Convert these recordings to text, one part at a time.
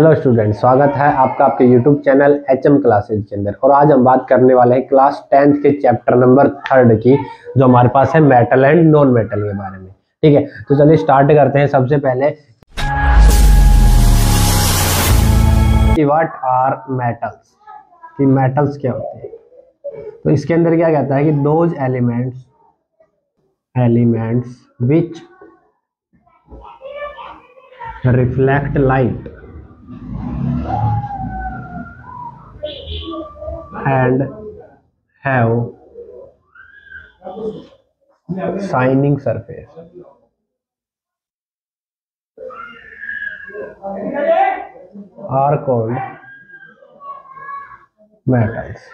Hello student, स्वागत है आपका आपके YouTube चैनल HM क्लासेज के अंदर। और आज हम बात करने वाले हैं क्लास 10th के चैप्टर नंबर 3 की, जो हमारे पास है मेटल एंड नॉन मेटल के बारे में। ठीक है, तो चलिए स्टार्ट करते हैं। सबसे पहले कि व्हाट आर मेटल्स, कि मेटल्स क्या होते हैं। तो इसके अंदर क्या कहता है कि those elements which reflect light and have shining surface। Are called metals।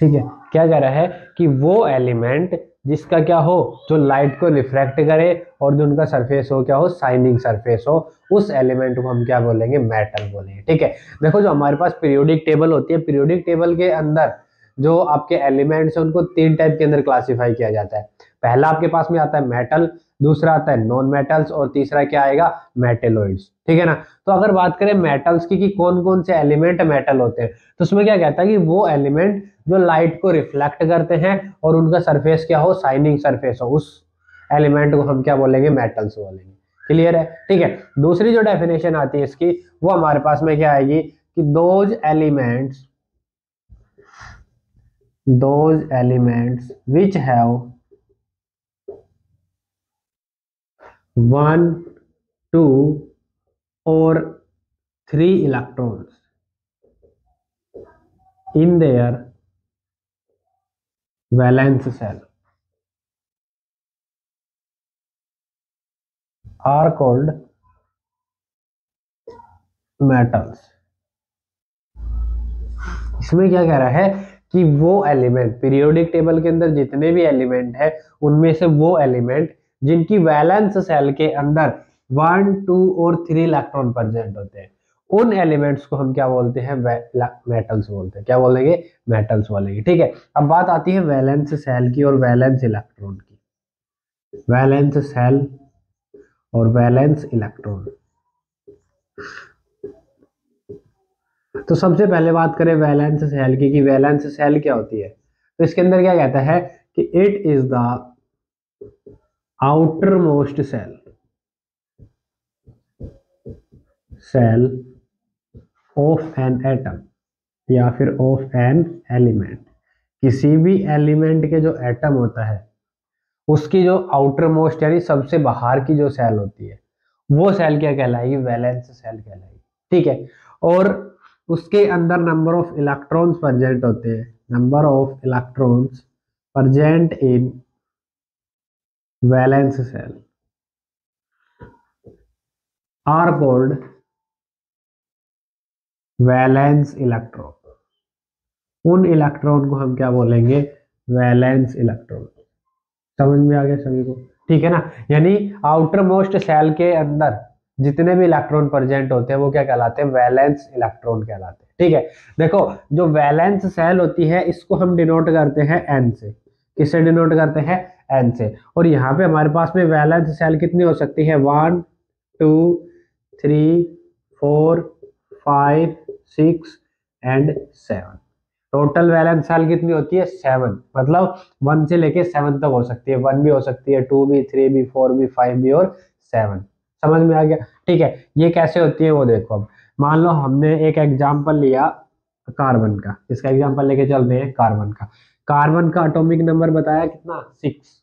ठीक है, क्या कह रहा है कि वो एलिमेंट जिसका क्या हो, जो लाइट को रिफ्लेक्ट करे और जो उनका सरफेस हो क्या हो, शाइनिंग सरफेस हो, उस एलिमेंट को हम क्या बोलेंगे, मेटल बोलेंगे। ठीक है, देखो जो हमारे पास पीरियोडिक टेबल होती है, पीरियोडिक टेबल के अंदर जो आपके एलिमेंट्स हैं उनको 3 टाइप के अंदर क्लासिफाई किया जाता है। पहला आपके पास में आता है मेटल, दूसरा आता है नॉन मेटल्स और तीसरा क्या आएगा, मेटेलॉइड्स। ठीक है ना, तो अगर बात करें मेटल्स की कि कौन कौन से एलिमेंट मेटल होते हैं, तो उसमें क्या कहता है कि वो एलिमेंट जो लाइट को रिफ्लेक्ट करते हैं और उनका सरफेस क्या हो, शाइनिंग सरफेस हो, उस एलिमेंट को हम क्या बोलेंगे, मेटल्स बोलेंगे। क्लियर है? ठीक है, दूसरी जो डेफिनेशन आती है इसकी, वो हमारे पास में क्या आएगी कि those elements which have one, two और 3 electrons in their valence shell are called metals. इसमें क्या कह रहा है कि वो एलिमेंट पीरियोडिक टेबल के अंदर जितने भी एलिमेंट है उनमें से वो एलिमेंट जिनकी वैलेंस सेल के अंदर 1, 2 और 3 इलेक्ट्रॉन प्रेजेंट होते हैं, उन एलिमेंट्स को हम क्या बोलते हैं, मेटल्स बोलते हैं। क्या बोलेंगे, मेटल्स बोलेंगे। ठीक है, अब बात आती है वैलेंस सेल की और वैलेंस इलेक्ट्रॉन की। वैलेंस सेल और वैलेंस इलेक्ट्रॉन, तो सबसे पहले बात करें वैलेंस सेल की कि वैलेंस सेल क्या होती है। तो इसके अंदर क्या कहता है कि it is the outermost shell of an atom या फिर ऑफ एन एलिमेंट। किसी भी एलिमेंट के जो एटम होता है उसकी जो आउटर मोस्ट यानी सबसे बाहर की जो सेल होती है, वो सेल क्या कहलाएगी, वैलेंस सेल कहलाएगी। ठीक है, और उसके अंदर नंबर ऑफ इलेक्ट्रॉन्स प्रेजेंट होते हैं, number of electrons present in valence shell are called valence electron. उन इलेक्ट्रॉन को हम क्या बोलेंगे, वैलेंस इलेक्ट्रॉन। समझ में आ गया सभी को? ठीक है ना, यानी आउटर मोस्ट सेल के अंदर जितने भी इलेक्ट्रॉन प्रेजेंट होते हैं वो क्या कहलाते हैं, वैलेंस इलेक्ट्रॉन कहलाते हैं। ठीक है, देखो जो वैलेंस सेल होती है इसको हम डिनोट करते हैं एन से। किससे डिनोट करते हैं, एन से। और यहाँ पे हमारे पास में वैलेंस सेल कितनी हो सकती है, 1, 2, 3, 4, 5, 6 एंड 7। टोटल वैलेंस सेल कितनी होती है, 7। मतलब 1 से लेके 7 तक हो सकती है, 1 भी हो सकती है, 2 भी 3 भी 4 भी 5 भी और 7। समझ में आ गया? ठीक है, ये कैसे होती है वो देखो। अब मान लो हमने एक एग्जांपल लिया कार्बन का, इसका एग्जांपल लेके चलते हैं कार्बन का। कार्बन का एटॉमिक नंबर बताया कितना, 6।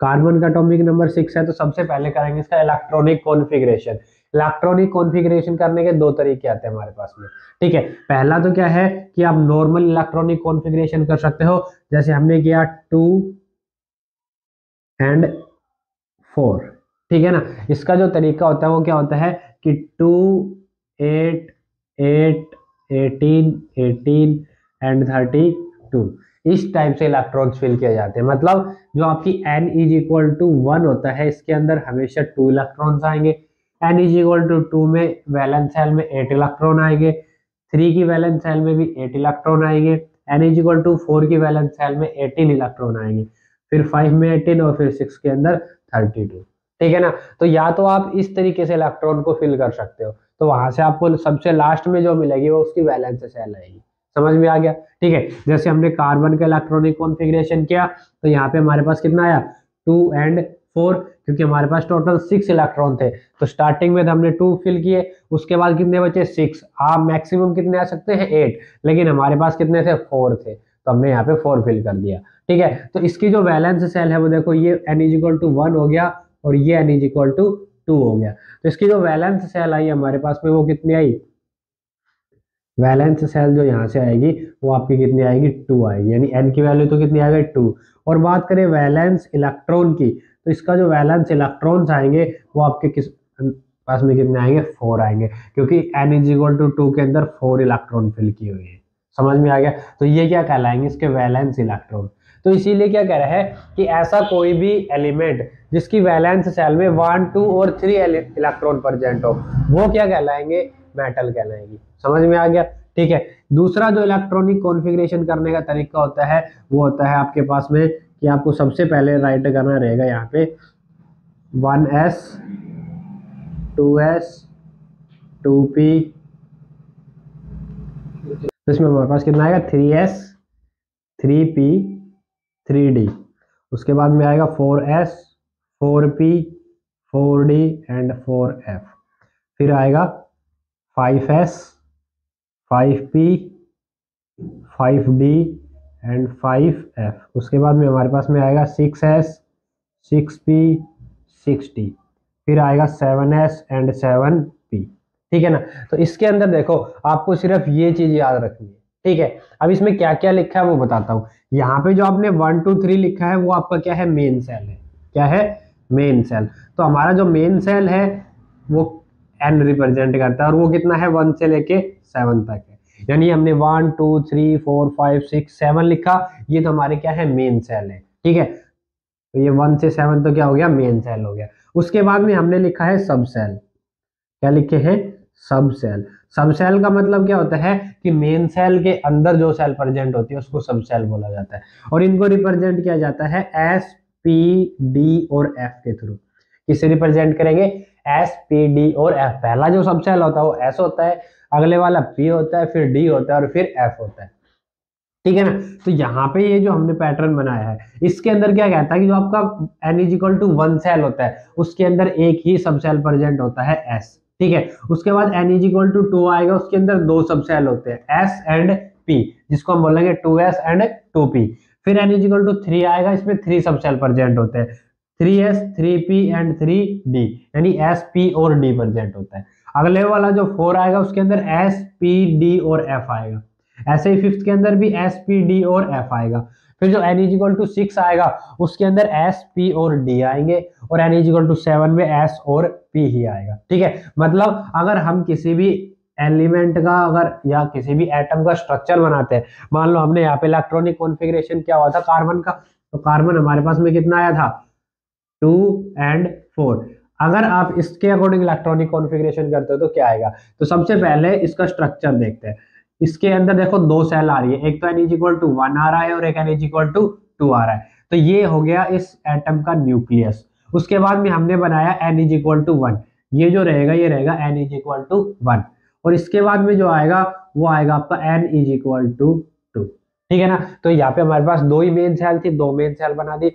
कार्बन का एटॉमिक नंबर 6 है, तो सबसे पहले करेंगे इसका इलेक्ट्रॉनिक कॉन्फिगरेशन। इलेक्ट्रॉनिक कॉन्फिगरेशन करने के 2 तरीके आते हैं हमारे पास में। ठीक है, पहला तो क्या है कि आप नॉर्मल इलेक्ट्रॉनिक कॉन्फिगरेशन कर सकते हो, जैसे हमने किया 2 एंड 4। ठीक है ना, इसका जो तरीका होता है वो क्या होता है कि 2, 8, 8, 18, 18 एंड 32, इस टाइप से इलेक्ट्रॉन्स फिल किए जाते हैं। मतलब जो आपकी n = 1 होता है, इसके अंदर हमेशा 2 इलेक्ट्रॉन्स आएंगे। n = 2 में वैलेंस सेल में 8 इलेक्ट्रॉन आएंगे, 3 की वैलेंस सेल में भी 8 इलेक्ट्रॉन आएंगे, n = 4 की वैलेंस सेल में 18 इलेक्ट्रॉन आएंगे, फिर 5 में 18 और फिर 6 के अंदर 32। ठीक है ना। तो या तो आप इस तरीके से इलेक्ट्रॉन को फिल कर सकते हो, तो वहां से आपको सबसे लास्ट में जो मिलेगी वो उसकी वैलेंस शेल आएगी। समझ में आ गया? ठीक है, जैसे हमने कार्बन का इलेक्ट्रॉनिक कॉन्फ़िगरेशन किया तो यहाँ पे हमारे पास कितना आया 2 और 4, क्योंकि हमारे पास टोटल 6 इलेक्ट्रॉन थे। तो स्टार्टिंग में हमने 2 फिल किए, उसके बाद कितने बचे 6। आप मैक्सिमम कितने आ सकते हैं 8, लेकिन हमारे पास कितने थे 4 थे, तो हमने यहाँ पे 4 फिल कर दिया। ठीक है, तो इसकी जो वैलेंस सेल है वो देखो, ये N=1 हो गया और ये N=2 हो गया। तो इसकी जो वैलेंस सेल आई हमारे पास में वो कितनी आई, वैलेंस सेल जो यहाँ से आएगी वो आपकी कितनी आएगी 2 आएगी, यानी n की वैल्यू तो कितनी आ गई 2। और बात करें वैलेंस इलेक्ट्रॉन की, तो इसका जो वैलेंस इलेक्ट्रॉन्स आएंगे वो आपके किस पास में कितने आएंगे 4 आएंगे, क्योंकि N=2 के अंदर 4 इलेक्ट्रॉन फिल किए हुए हैं। समझ में आ गया? तो ये क्या कहलाएंगे इसके वैलेंस इलेक्ट्रॉन। तो इसीलिए क्या कह रहा है कि ऐसा कोई भी एलिमेंट जिसकी वैलेंस सेल में 1, 2 और 3 इलेक्ट्रॉन प्रेजेंट हो वो क्या कहलाएंगे, मेटल कहलाएगी। समझ में आ गया? ठीक है, दूसरा जो इलेक्ट्रॉनिक कॉन्फ़िगरेशन करने का तरीका होता है वो होता है आपके पास में कि आपको सबसे पहले राइट करना रहेगा यहाँ पे 1s 2s 2p, तो इसमें हमारे पास कितना आएगा 3s 3p 3d, उसके बाद में आएगा 4s 4p 4d and 4f, फिर आएगा 5s 5p 5d and 5f, उसके बाद में हमारे पास में आएगा 6s 6p 6d, फिर आएगा 7s एंड 7p। ठीक है ना, तो इसके अंदर देखो आपको सिर्फ ये चीज याद रखनी है। ठीक है, अब इसमें क्या क्या लिखा है वो बताता हूँ। यहाँ पे जो आपने 1, 2, 3 लिखा है वो आपका क्या है, मेन सेल है। क्या है, मेन सेल। तो हमारा जो मेन सेल है वो n रिप्रेजेंट करता है और वो कितना है 1 से लेके 7 तक है, यानी हमने 1, 2, 3, 4, 5, 6, 7 लिखा, ये तो हमारे क्या है मेन सेल है। ठीक है, तो ये 1 से 7 तो क्या हो गया, मेन सेल हो गया। उसके बाद में हमने लिखा है सब सेल। क्या लिखे हैं, सब सेल। सब सेल का मतलब क्या होता है कि मेन सेल के अंदर जो सेल प्रेजेंट होती है उसको सब सेल बोला जाता है, और इनको रिप्रेजेंट किया जाता है S, P, D और F के थ्रू। किसे रिप्रेजेंट करेंगे, S, P, D और F। पहला जो सब सेल होता है वो S होता है, अगले वाला P होता है, फिर D होता है और फिर F होता है। ठीक है ना, तो यहाँ पे ये जो हमने पैटर्न बनाया है इसके अंदर क्या कहता है कि जो आपका N=1 सेल होता है उसके अंदर एक ही सब सेल प्रेजेंट होता है S। ठीक है, उसके बाद N=2 आएगा, उसके अंदर 2 सब सेल होते हैं S एंड P, जिसको हम बोलेंगे 2s एंड 2p। फिर N=3 आएगा, इसमें 3 सब सेल प्रेजेंट होते हैं 3s 3p एंड 3d, यानी S, P और D प्रेजेंट होता है। अगले वाला जो 4 आएगा उसके अंदर S, P, D और F आएगा। ऐसे ही 5th के अंदर भी S, P, D और F आएगा। फिर जो N=6 आएगा उसके अंदर S, P और D आएंगे, और N=7 में S और P ही आएगा। ठीक है, मतलब अगर हम किसी भी एलिमेंट का अगर या किसी भी एटम का स्ट्रक्चर बनाते हैं, मान लो हमने यहाँ पे इलेक्ट्रॉनिक कॉन्फ़िगरेशन क्या हुआ था कार्बन का, तो कार्बन हमारे पास में कितना आया था 2 एंड 4। अगर आप इसके अकॉर्डिंग इलेक्ट्रॉनिक कॉन्फ़िगरेशन करते हो तो क्या आएगा, तो सबसे पहले इसका स्ट्रक्चर देखते हैं। इसके अंदर देखो 2 सेल आ रही है, एक तो N=1 आ रहा है और एक N=2 आ रहा है, तो ये हो गया इस एटम का न्यूक्लियस। उसके बाद में हमने बनाया N=1, ये जो रहेगा ये रहेगा N=1, और इसके बाद में जो आएगा वो आएगा आपका N=2। ठीक है ना, तो यहाँ पे हमारे पास 2 ही मेन सेल थी, 2 मेन सेल बना दी।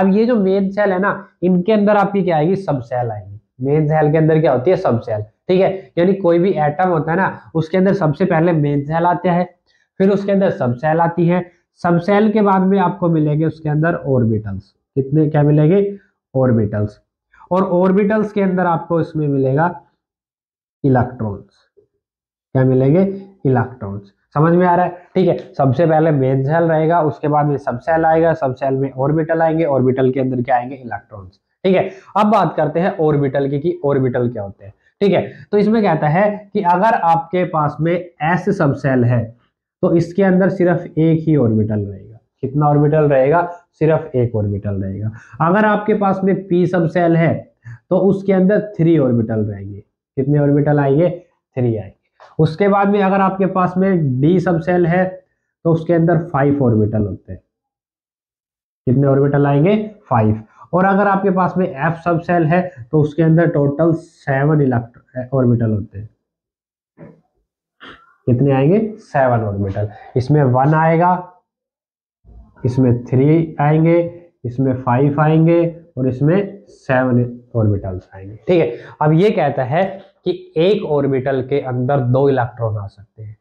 अब ये जो मेन सेल है ना, इनके अंदर आपकी क्या आएगी, सब सेल आएगी। मेन सेल के अंदर क्या होती है, सब सेल। ठीक है, यानी कोई भी एटम होता है ना उसके अंदर सबसे पहले मेन सेल आते हैं, फिर उसके अंदर सब सेल आती है, सब सेल के बाद में आपको मिलेंगे उसके अंदर ऑर्बिटल्स। कितने क्या मिलेंगे, ऑर्बिटल्स, और ऑर्बिटल्स के अंदर आपको इसमें मिलेगा इलेक्ट्रॉन्स। क्या मिलेंगे, इलेक्ट्रॉन्स। समझ में आ रहा है? ठीक है, सबसे पहले मेन सेल रहेगा, उसके बाद में सब सेल आएगा, सब सेल में ऑर्बिटल आएंगे, ऑर्बिटल के अंदर क्या आएंगे, इलेक्ट्रॉन्स। ठीक है, अब बात करते हैं ऑर्बिटल की, कि ऑर्बिटल क्या होते हैं। ठीक है, तो इसमें कहता है कि अगर आपके पास में S सब सेल है तो इसके अंदर सिर्फ एक ही ऑर्बिटल रहेगा। कितना ऑर्बिटल रहेगा, सिर्फ एक ऑर्बिटल रहेगा। अगर आपके पास में P सब सेल है तो उसके अंदर 3 ऑर्बिटल रहेंगे। कितने ऑर्बिटल आएंगे, 3 आएंगे। उसके बाद में अगर आपके पास में D सब सेल है तो उसके अंदर 5 ऑर्बिटल होते हैं। कितने ऑर्बिटल आएंगे, 5। और अगर आपके पास में एफ सब सेल है तो उसके अंदर टोटल 7 इलेक्ट्रॉन ऑर्बिटल होते हैं। कितने आएंगे? 7 ऑर्बिटल। इसमें 1 आएगा, इसमें 3 आएंगे, इसमें 5 आएंगे और इसमें 7 ऑर्बिटल्स आएंगे। ठीक है, अब ये कहता है कि एक ऑर्बिटल के अंदर 2 इलेक्ट्रॉन आ सकते हैं,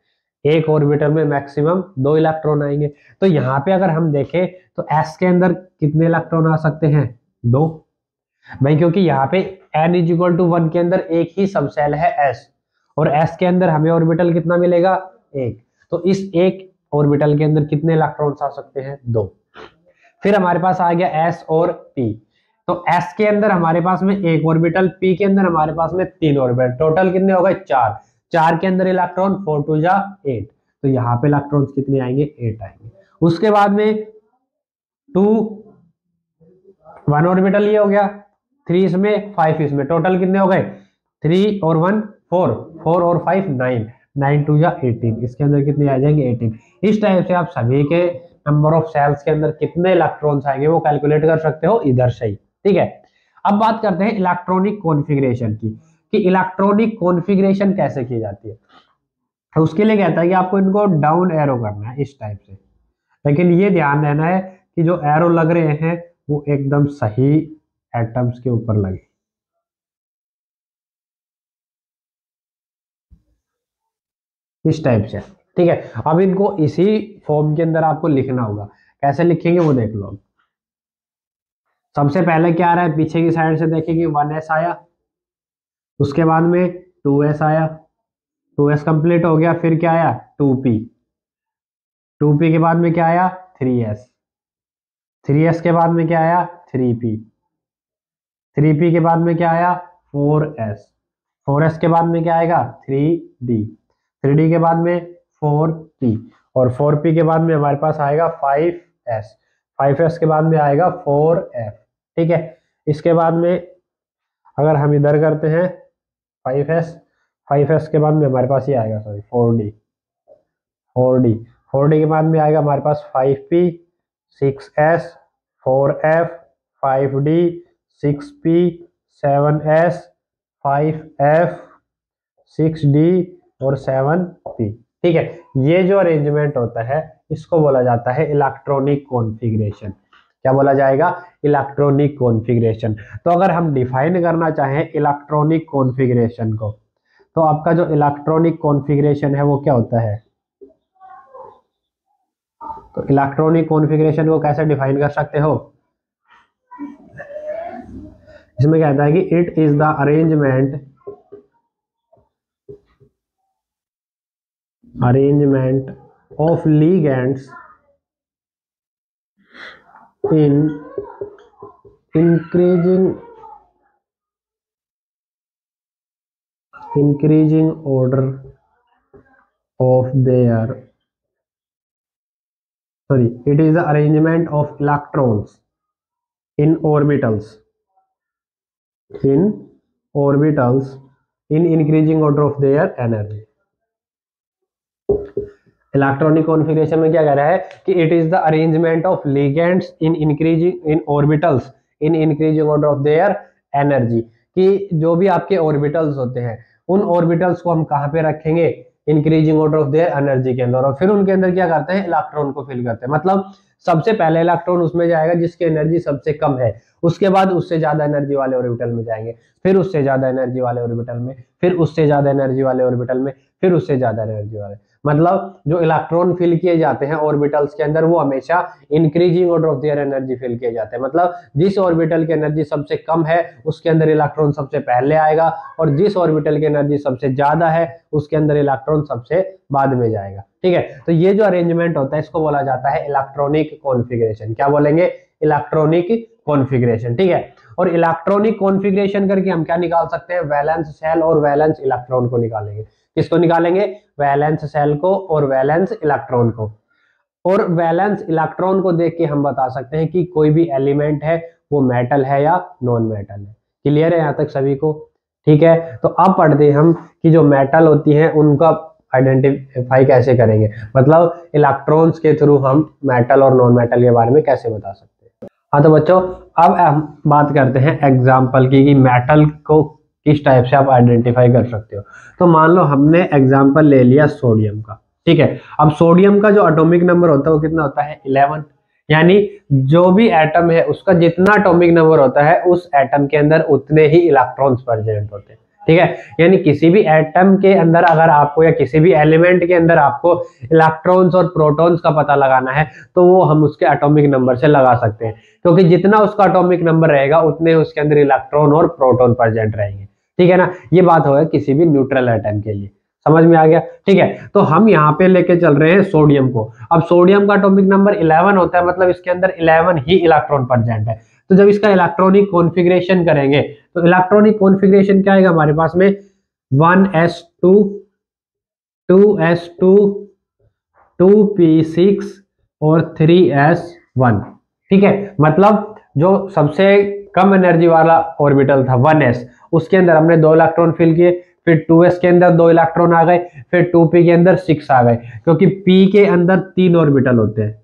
एक ऑर्बिटल में मैक्सिमम 2 इलेक्ट्रॉन आएंगे। तो यहाँ पे अगर हम देखें तो एस के अंदर कितने इलेक्ट्रॉन आ सकते हैं? 2। भाई क्योंकि यहाँ पे एन इज इक्वल टू 1 के अंदर एक ही सबसेल है एस, और एस के अंदर हमें ऑर्बिटल कितना मिलेगा? 1। तो इस एक ऑर्बिटल के अंदर कितने इलेक्ट्रॉन्स आ सकते हैं? 2। फिर हमारे पास आ गया एस और पी। तो एस के अंदर हमारे पास में 1 ऑर्बिटल, पी के अंदर हमारे पास में 3 ऑर्बिटल, टोटल कितने हो गए? 4। 4 के अंदर इलेक्ट्रॉन, 4 2 जा 8, तो यहाँ पे इलेक्ट्रॉन्स कितने आएंगे? 8 आएंगे। उसके बाद में 2 1 ऑर्बिटल ये हो गया, 3 इसमें, 5 इसमें, टोटल कितने हो गए? 3 और 1 4 4 और 5 9 9 2 जा 18, इसके अंदर कितने आ जाएंगे? 18। इस टाइप से आप सभी के नंबर ऑफ सेल्स के अंदर कितने इलेक्ट्रॉन्स आएंगे वो कैलकुलेट कर सकते हो इधर से ही। ठीक है, अब बात करते हैं इलेक्ट्रॉनिक कॉन्फिगरेशन की, कि इलेक्ट्रॉनिक कॉन्फिगरेशन कैसे की जाती है। तो उसके लिए कहता है कि आपको इनको डाउन एरो करना है इस टाइप से, लेकिन ये ध्यान रहना है कि जो एरो लग रहे हैं वो एकदम सही एटम्स के ऊपर लगे। इस टाइप से, ठीक है। अब इनको इसी फॉर्म के अंदर आपको लिखना होगा, कैसे लिखेंगे वो देख लो। सबसे पहले क्या आ रहा है? पीछे की साइड से देखेंगे 1s आया, उसके बाद में 2s आया, 2s कंप्लीट हो गया, फिर क्या आया? 2p, 2p के बाद में क्या आया? 3s, 3s के बाद में क्या आया? 3p, 3p के बाद में क्या आया? 4s, 4s के बाद में क्या आएगा? 3d, 3d के बाद में 4p, और 4p के बाद में हमारे पास आएगा 5s, 5s के बाद में आएगा 4f। ठीक है, इसके बाद में अगर हम इधर करते हैं 5s, 5s के बाद में हमारे पास ये आएगा 4d, 4d के बाद में आएगा हमारे पास 5p, 6s, 4f, 5d, 6p, 7s, 5f, 6d और 7p। ठीक है, ये जो अरेंजमेंट होता है इसको बोला जाता है इलेक्ट्रॉनिक कॉन्फिगरेशन। क्या बोला जाएगा? Electronic configuration. तो अगर हम डिफाइन करना चाहें इलेक्ट्रॉनिक कॉन्फ़िगरेशन को, तो आपका जो इलेक्ट्रॉनिक कॉन्फ़िगरेशन है वो क्या होता है? तो इलेक्ट्रॉनिक कॉन्फ़िगरेशन को कैसे डिफाइन कर सकते हो? इसमें कहता है कि it is the arrangement of ligands in increasing order of their it is the arrangement of electrons in orbitals in increasing order of their energy। Electronic configuration में क्या कह रहा है कि it is the arrangement of ligands in orbitals in increasing order of their energy, कि जो भी आपके ऑर्बिटल्स होते हैं उन ऑर्बिटल्स को हम कहाँ पे रखेंगे? Increasing order of their energy के अंदर, और फिर उनके अंदर क्या करते हैं? इलेक्ट्रॉन को फिल करते हैं। मतलब सबसे पहले इलेक्ट्रॉन उसमें जाएगा जिसकी एनर्जी सबसे कम है, उसके बाद उससे ज्यादा एनर्जी वाले ऑर्बिटल में जाएंगे, फिर उससे ज्यादा एनर्जी वाले ऑर्बिटल में, फिर उससे ज्यादा एनर्जी वाले ऑर्बिटल में, फिर उससे ज्यादा एनर्जी वाले। मतलब जो इलेक्ट्रॉन फिल किए जाते हैं ऑर्बिटल्स के अंदर वो हमेशा increasing order of their energy fill किए जाते हैं। मतलब जिस ऑर्बिटल की एनर्जी सबसे कम है उसके अंदर इलेक्ट्रॉन सबसे पहले आएगा, और जिस ऑर्बिटल की एनर्जी सबसे ज्यादा है उसके अंदर इलेक्ट्रॉन सबसे बाद में जाएगा। ठीक है, तो ये जो अरेंजमेंट होता है इसको बोला जाता है इलेक्ट्रॉनिक कॉन्फ़िगरेशन। क्या बोलेंगे? Electronic configuration. ठीक है, और इलेक्ट्रॉनिक कॉन्फ़िगरेशन करके हम क्या निकाल सकते हैं? वैलेंस सेल और वैलेंस इलेक्ट्रॉन को निकालेंगे। किसको निकालेंगे? वैलेंस सेल को और वैलेंस इलेक्ट्रॉन को। और वैलेंस इलेक्ट्रॉन को देख के हम बता सकते हैं कि कोई भी एलिमेंट है वो मेटल है या नॉन मेटल है। क्लियर है यहाँ तक सभी को? ठीक है, तो अब पढ़ते हैं हम कि जो मेटल होती है उनका आइडेंटिफाई कैसे करेंगे, मतलब इलेक्ट्रॉन्स के थ्रू हम मेटल और नॉन मेटल के बारे में कैसे बता सकते हैं। हाँ तो बच्चों अब हम बात करते हैं एग्जाम्पल की कि मेटल को किस टाइप से आप आइडेंटिफाई कर सकते हो। तो मान लो हमने एग्जाम्पल ले लिया सोडियम का, ठीक है। अब सोडियम का जो एटॉमिक नंबर होता है वो कितना होता है 11, यानी जो भी एटम है उसका जितना एटॉमिक नंबर होता है उस एटम के अंदर उतने ही इलेक्ट्रॉन्स प्रेजेंट होते हैं, ठीक है। यानी किसी भी एटम के अंदर अगर आपको या किसी भी एलिमेंट के अंदर आपको इलेक्ट्रॉन्स और प्रोटॉन्स का पता लगाना है तो वो हम उसके एटॉमिक नंबर से लगा सकते हैं, क्योंकि जितना उसका एटॉमिक नंबर रहेगा उतने उसके अंदर इलेक्ट्रॉन और प्रोटॉन प्रेजेंट रहेंगे, ठीक है ना। ये बात होगी किसी भी न्यूट्रल एटम के लिए, समझ में आ गया, ठीक है। तो हम यहाँ पे लेके चल रहे हैं सोडियम को। अब सोडियम का एटॉमिक नंबर 11 होता है, मतलब इसके अंदर 11 ही इलेक्ट्रॉन प्रेजेंट है। तो जब इसका इलेक्ट्रॉनिक कॉन्फ़िगरेशन करेंगे तो इलेक्ट्रॉनिक कॉन्फ़िगरेशन क्या आएगा हमारे पास में 1s2 2s2 2p6 और 3s1, ठीक है। मतलब जो सबसे कम एनर्जी वाला ऑर्बिटल था 1s, उसके अंदर हमने 2 इलेक्ट्रॉन फिल किए, फिर 2s के अंदर 2 इलेक्ट्रॉन आ गए, फिर 2p के अंदर 6 आ गए, क्योंकि p के अंदर 3 ऑर्बिटल होते हैं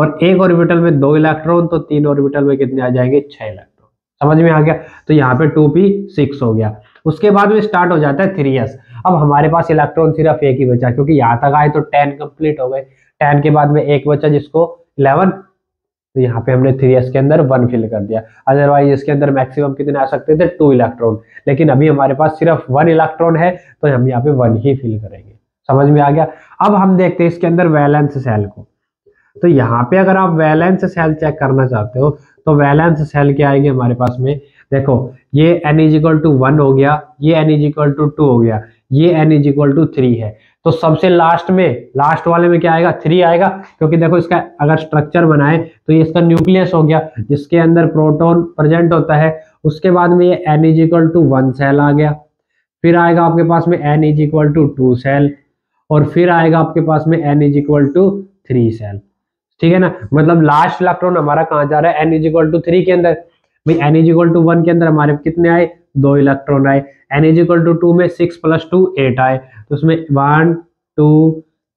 और एक ऑर्बिटल में 2 इलेक्ट्रॉन, तो 3 ऑर्बिटल में कितने आ जाएंगे 6 इलेक्ट्रॉन, समझ में आ गया। तो यहाँ पे 2p 6 हो गया। उसके बाद में स्टार्ट हो जाता है 3s। अब हमारे पास इलेक्ट्रॉन सिर्फ एक ही बचा, क्योंकि यहाँ तक आए तो 10 कंप्लीट हो गए, 10 के बाद में एक बचा जिसको 11, तो यहाँ पे हमने 3s के अंदर 1 फिल कर दिया। अदरवाइज इसके अंदर मैक्सिमम कितने आ सकते थे 2 इलेक्ट्रॉन, लेकिन अभी हमारे पास सिर्फ 1 इलेक्ट्रॉन है तो हम यहाँ पे 1 ही फिल करेंगे, समझ में आ गया। अब हम देखते हैं इसके अंदर वैलेंस सेल को। तो यहाँ पे अगर आप वैलेंस सेल चेक करना चाहते हो तो वैलेंस सेल क्या आएंगे हमारे पास में, देखो ये n=1 हो गया, ये n=2 हो गया, ये n=3 है, तो सबसे लास्ट में, लास्ट वाले में क्या आएगा 3 आएगा, क्योंकि देखो इसका अगर स्ट्रक्चर बनाए तो ये इसका न्यूक्लियस हो गया जिसके अंदर प्रोटॉन प्रेजेंट होता है। उसके बाद में ये n=1 सेल आ गया, फिर आएगा आपके पास में n=2 सेल, और फिर आएगा आपके पास में n=3 सेल, ठीक है ना। मतलब लास्ट इलेक्ट्रॉन हमारा कहाँ जा रहा है n=3 के अंदर। भाई n=1 के अंदर हमारे कितने आए 2 इलेक्ट्रॉन आए, n=2 में 6 + 2 8 आए, तो उसमें 1 2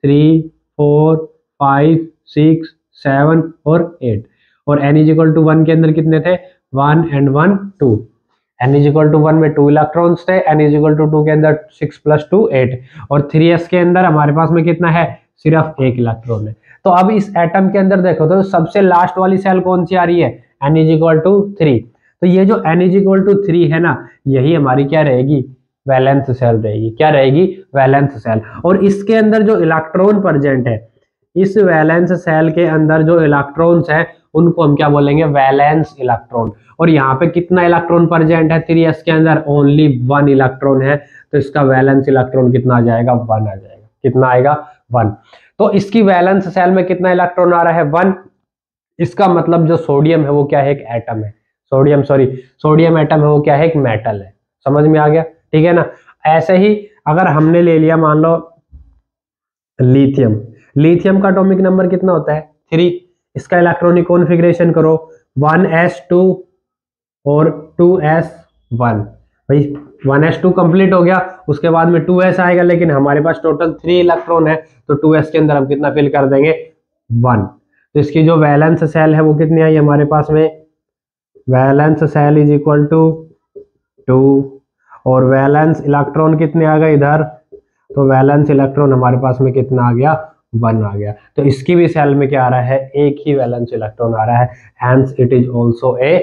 3 4 5 6 7 और 8, और n=1 के अंदर कितने थे 1 and 1 2, n=1 में 2 इलेक्ट्रॉन्स थे, n=2 के अंदर 6 + 2 8, और 3s के अंदर हमारे पास में कितना है सिर्फ 1 इलेक्ट्रॉन है। तो अब इस एटम के अंदर देखो तो सबसे लास्ट वाली सेल कौन सी आ रही है n=3, तो ये जो n=3 है ना यही हमारी क्या रहेगी वैलेंस सेल रहेगी, क्या रहेगी वैलेंस सेल। और इसके अंदर जो इलेक्ट्रॉन प्रेजेंट है, इस वैलेंस सेल के अंदर जो इलेक्ट्रॉन्स हैं उनको हम क्या बोलेंगे वैलेंस इलेक्ट्रॉन। और यहाँ पे कितना इलेक्ट्रॉन प्रेजेंट है 3s के अंदर ओनली 1 इलेक्ट्रॉन है, तो इसका वैलेंस इलेक्ट्रॉन कितना आ जाएगा 1 आ जाएगा, कितना आएगा 1। तो इसकी वैलेंस सेल में कितना इलेक्ट्रॉन आ रहा है 1, इसका मतलब जो सोडियम है वो क्या है एक एटम है, सोडियम एटम है वो क्या है एक मेटल है, समझ में आ गया, ठीक है ना। ऐसे ही अगर हमने ले लिया मान लो लिथियम, लिथियम का एटॉमिक नंबर कितना होता है 3, इसका इलेक्ट्रॉनिक कॉन्फ़िगरेशन करो 1s2 और 2s1, भाई 1s2 कंप्लीट हो गया, उसके बाद में 2s आएगा, लेकिन हमारे पास टोटल 3 इलेक्ट्रॉन है तो 2s के अंदर हम कितना फिल कर देंगे 1, तो इसकी जो वैलेंस सेल है वो कितनी आई हमारे पास में वैलेंस सेल = 2 और वैलेंस इलेक्ट्रॉन कितने आ गए इधर, तो वैलेंस इलेक्ट्रॉन हमारे पास में कितना आ गया 1 आ गया। तो इसकी भी सेल में क्या आ रहा है एक ही वैलेंस इलेक्ट्रॉन आ रहा है, hence it is also a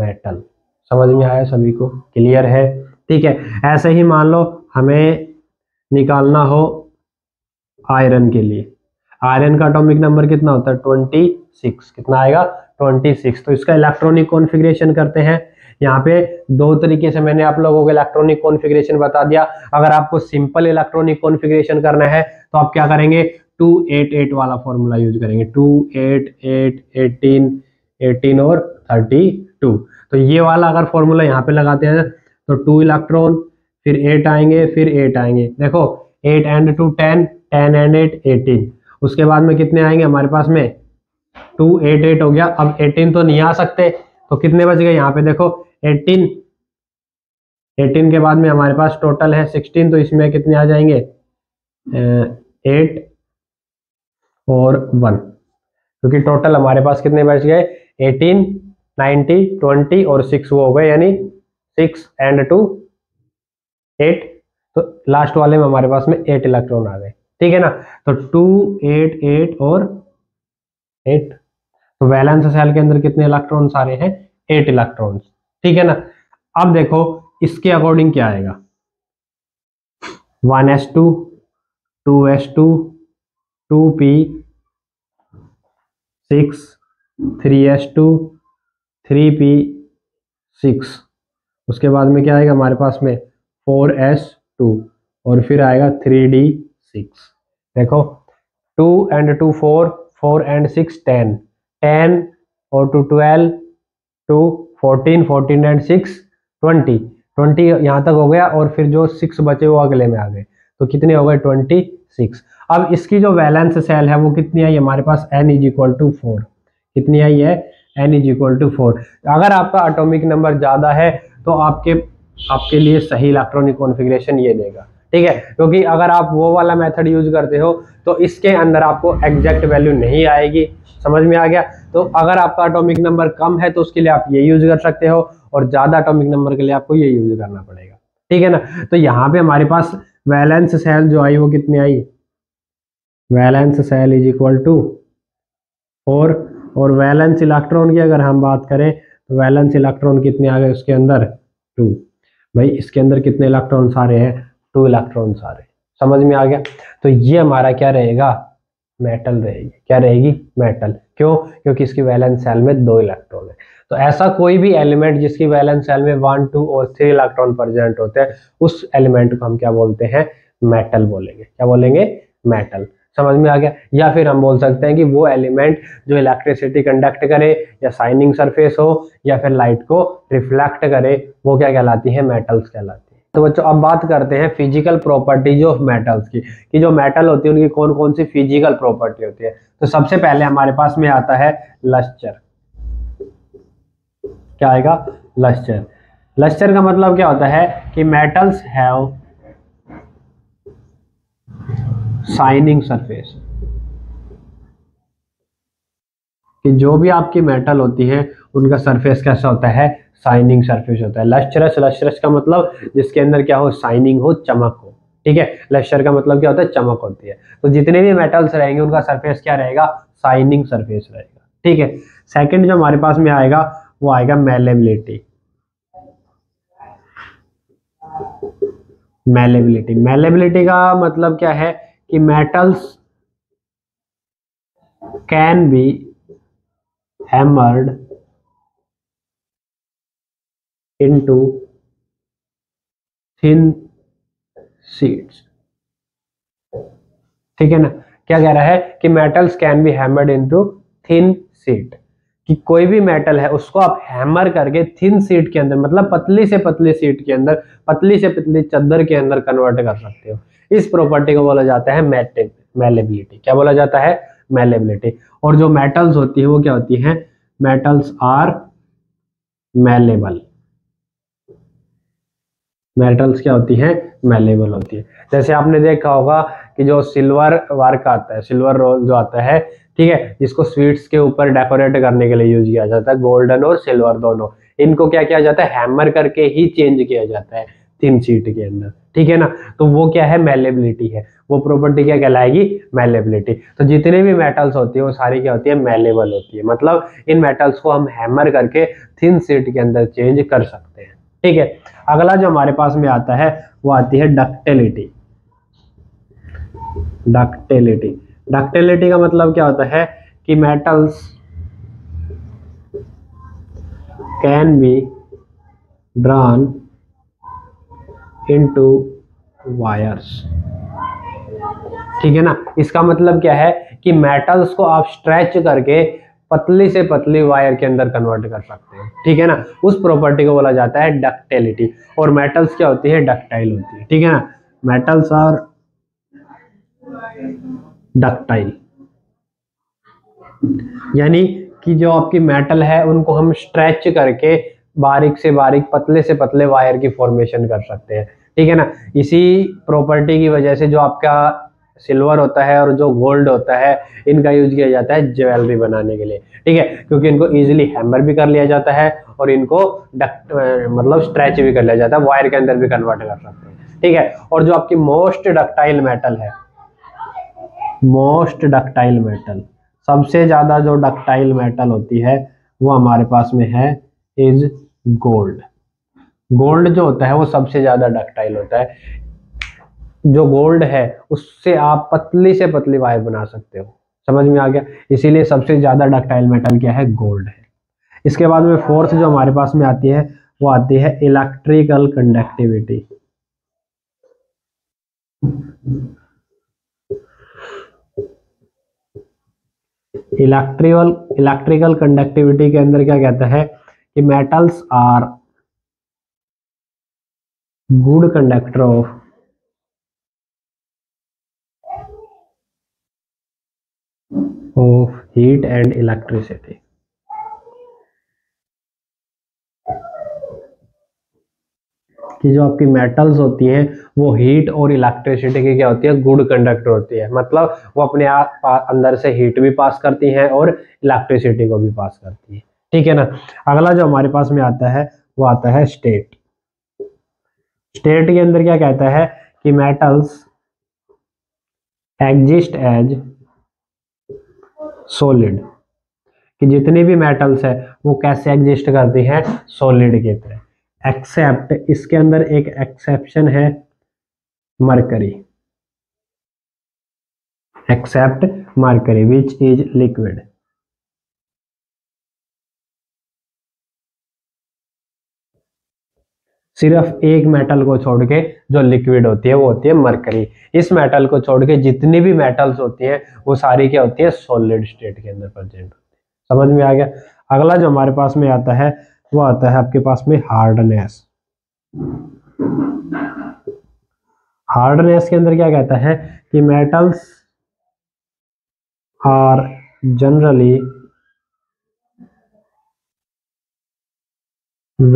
metal, समझ में आया सभी को, क्लियर है, ठीक है। ऐसे ही मान लो हमें निकालना हो आयरन के लिए, आयरन का एटॉमिक नंबर कितना होता है 26, कितना आएगा 26, तो इसका इलेक्ट्रॉनिक कॉन्फ़िगरेशन करते हैं। यहाँ पे 2 तरीके से मैंने आप लोगों को इलेक्ट्रॉनिक कॉन्फ़िगरेशन बता दिया, अगर आपको सिंपल इलेक्ट्रॉनिक कॉन्फ़िगरेशन करना है तो आप क्या करेंगे 288 वाला फॉर्मूला यूज करेंगे, 2 8 8 18, 18 और 32, तो ये वाला अगर फॉर्मूला यहाँ पे लगाते हैं तो 2 इलेक्ट्रॉन फिर 8 आएंगे, फिर 8 आएंगे, देखो 8 and 2 10, 10 and 8 18, उसके बाद में कितने आएंगे हमारे पास में 2 8 8 हो गया। अब 18 तो नहीं आ सकते तो कितने बच गए यहाँ पे देखो 18 के बाद में हमारे पास टोटल है 16, तो इसमें कितने आ जाएंगे 8 और 1, क्योंकि टोटल हमारे पास कितने बच गए 18, 90, 20 और 6 वो हो गए, यानी 6 and 2 8। तो लास्ट वाले में हमारे पास में 8 इलेक्ट्रॉन आ गए, ठीक है ना। तो 2, 8, 8 और 8। तो वैलेंस सेल के अंदर कितने इलेक्ट्रॉन आ रहे हैं? 8 इलेक्ट्रॉन, ठीक है ना। अब देखो इसके अकॉर्डिंग क्या आएगा, 1s2, 2s2, 2p, 6, 3s2, 3p, 6। उसके बाद में क्या आएगा हमारे पास में 4s2 और फिर आएगा 3d6। देखो 2 and 2 4, 4 and 6 10, 10 और 2 12 2 14, 14 and 6 20, 20 यहाँ तक हो गया और फिर जो 6 बचे वो अगले में आ गए। तो कितने हो गए? 26। अब इसकी जो वैलेंस सेल है वो कितनी आई हमारे पास? n is equal to 4। कितनी आई है? n is equal to 4। अगर आपका एटॉमिक नंबर ज़्यादा है तो आपके लिए सही इलेक्ट्रॉनिक कॉन्फ़िगरेशन ये देगा, ठीक है। क्योंकि अगर आप वो वाला मेथड यूज़ करते हो तो इसके अंदर आपको एग्जैक्ट वैल्यू नहीं आएगी। समझ में आ गया? तो अगर आपका एटॉमिक नंबर कम है तो उसके लिए आप ये यूज़ कर सकते हो और ज़्यादा एटॉमिक नंबर के लिए आपको ये यूज़ करना पड़ेगा, ठीक है ना। तो यहाँ पे हमारे पास वैलेंस सेल जो आई वो कितनी आई? Valence shell is equal to 4 और वैलेंस इलेक्ट्रॉन की अगर हम बात करें तो वैलेंस इलेक्ट्रॉन कितने आ गए उसके अंदर? 2। भाई इसके अंदर कितने इलेक्ट्रॉन आ रहे हैं? 2 इलेक्ट्रॉन आ रहे हैं। समझ में आ गया? तो ये हमारा क्या रहेगा? मेटल रहेगी। क्या रहेगी? मेटल। क्यों? क्योंकि इसकी वैलेंस सेल में 2 इलेक्ट्रॉन है। तो ऐसा कोई भी एलिमेंट जिसकी वैलेंस सेल में 1, 2 और 3 इलेक्ट्रॉन प्रेजेंट होते हैं उस एलिमेंट को हम क्या बोलते हैं? मेटल बोलेंगे। क्या बोलेंगे? मेटल। समझ में आ गया? या फिर हम बोल सकते हैं कि वो एलिमेंट जो इलेक्ट्रिसिटी कंडक्ट करे या शाइनिंग सरफेस हो या फिर लाइट को रिफ्लेक्ट करे वो क्या कहलाती है? मेटल्स कहलाती है। तो बच्चों अब बात करते हैं फिजिकल प्रॉपर्टीज ऑफ मेटल्स की, कि जो मेटल होती है उनकी कौन कौन सी फिजिकल प्रॉपर्टी होती है। तो सबसे पहले हमारे पास में आता है लस्चर। क्या आएगा? लस्चर। लस्चर का मतलब क्या होता है कि मेटल्स हैव शाइनिंग सरफेस, कि जो भी आपकी मेटल होती है उनका सरफेस कैसा होता है? शाइनिंग सरफेस होता है। लस्चरस, लस्चरस का मतलब जिसके अंदर क्या हो? शाइनिंग हो, चमक हो, ठीक है। लस्चर का मतलब क्या होता है? चमक होती है। तो जितने भी मेटल्स रहेंगे उनका सरफेस क्या रहेगा? शाइनिंग सरफेस रहेगा, ठीक है। सेकेंड जो हमारे पास में आएगा वो आएगा मेलेबिलिटी। मेलेबिलिटी, मेलेबिलिटी का मतलब क्या है कि metals can be hammered into thin sheets, ठीक है ना। क्या कह रहा है कि metals can be hammered into thin sheet, कि कोई भी मेटल है उसको आप हैमर करके थिन शीट के अंदर, मतलब पतली से पतली शीट के अंदर, पतली से पतली चादर के अंदर कन्वर्ट कर सकते हो। इस प्रॉपर्टी को बोला जाता है मेलेबिलिटी। क्या बोला जाता है? मेलेबिलिटी। और जो मेटल्स होती है वो क्या होती है? Metals are malleable. मेटल्स क्या होती है? मेलेबल होती है। जैसे आपने देखा होगा कि जो सिल्वर वर्क आता है, सिल्वर रोल जो आता है, ठीक है, जिसको स्वीट्स के ऊपर डेकोरेट करने के लिए यूज किया जाता है, गोल्डन और सिल्वर दोनों, इनको क्या किया जाता है? हैमर करके ही चेंज किया जाता है थिन शीट के अंदर, ठीक है ना। तो वो क्या है? मेलेबिलिटी है। वो प्रॉपर्टी क्या कहलाएगी? मेलेबिलिटी। तो जितने भी मेटल्स होती है वो सारी क्या होती है? मेलेबल होती है। मतलब इन मेटल्स को हम हैमर करके थिन शीट के अंदर चेंज कर सकते हैं, ठीक है। अगला जो हमारे पास में आता है वो आती है डक्टिलिटी। डक्टिलिटी, डक्टिलिटी का मतलब क्या होता है कि metals can be drawn into wires, ठीक है ना। इसका मतलब क्या है कि मेटल्स को आप स्ट्रेच करके पतली से पतली वायर के अंदर कन्वर्ट कर सकते हैं, ठीक है ना। उस प्रॉपर्टी को बोला जाता है डक्टिलिटी। और मेटल्स क्या होती है? डक्टाइल होती है, ठीक है ना। मेटल्स आर डक्टाइल, यानी कि जो आपकी मेटल है उनको हम स्ट्रेच करके बारीक से बारीक, पतले से पतले वायर की फॉर्मेशन कर सकते हैं, ठीक है ना। इसी प्रॉपर्टी की वजह से जो आपका सिल्वर होता है और जो गोल्ड होता है, इनका यूज किया जाता है ज्वेलरी बनाने के लिए, ठीक है, क्योंकि इनको इजीली हैमर भी कर लिया जाता है और इनको मतलब स्ट्रेच भी कर लिया जाता है, वायर के अंदर भी कन्वर्ट कर सकते हैं, ठीक है। और जो आपकी मोस्ट डक्टाइल मेटल है, मोस्ट डक्टाइल मेटल, सबसे ज्यादा जो डक्टाइल मेटल होती है वो हमारे पास में है इज गोल्ड। गोल्ड जो होता है वो सबसे ज्यादा डक्टाइल होता है। जो गोल्ड है उससे आप पतली से पतली वायर बना सकते हो, समझ में आ गया, इसीलिए सबसे ज्यादा डक्टाइल मेटल क्या है, गोल्ड है। इसके बाद में फोर्थ जो हमारे पास में आती है वो आती है इलेक्ट्रिकल कंडक्टिविटी। इलेक्ट्रिकल कंडक्टिविटी के अंदर क्या कहता है कि metals are good conductor of heat and electricity. कि जो आपकी मेटल्स होती हैं वो हीट और इलेक्ट्रिसिटी की क्या होती है, गुड कंडक्टर होती है, मतलब वो अपने अंदर से हीट भी पास करती हैं और इलेक्ट्रिसिटी को भी पास करती है, ठीक है ना। अगला जो हमारे पास में आता है वो आता है स्टेट। स्टेट के अंदर क्या कहता है कि मेटल्स एग्जिस्ट एज सॉलिड, कि जितने भी मेटल्स है वो कैसे एग्जिस्ट करती हैं, सॉलिड की तरह, एक्सेप्ट, इसके अंदर एक एक्सेप्शन है mercury, except mercury which is liquid. सिर्फ एक मेटल को छोड़ के जो लिक्विड होती है वो होती है मरकरी। इस मेटल को छोड़ के जितनी भी मेटल्स होती हैं वो सारी क्या होती है, सॉलिड स्टेट के अंदर प्रेजेंट होती है, समझ में आ गया। अगला जो हमारे पास में आता है वो आता है आपके पास में हार्डनेस। हार्डनेस के अंदर क्या कहता है कि metals are generally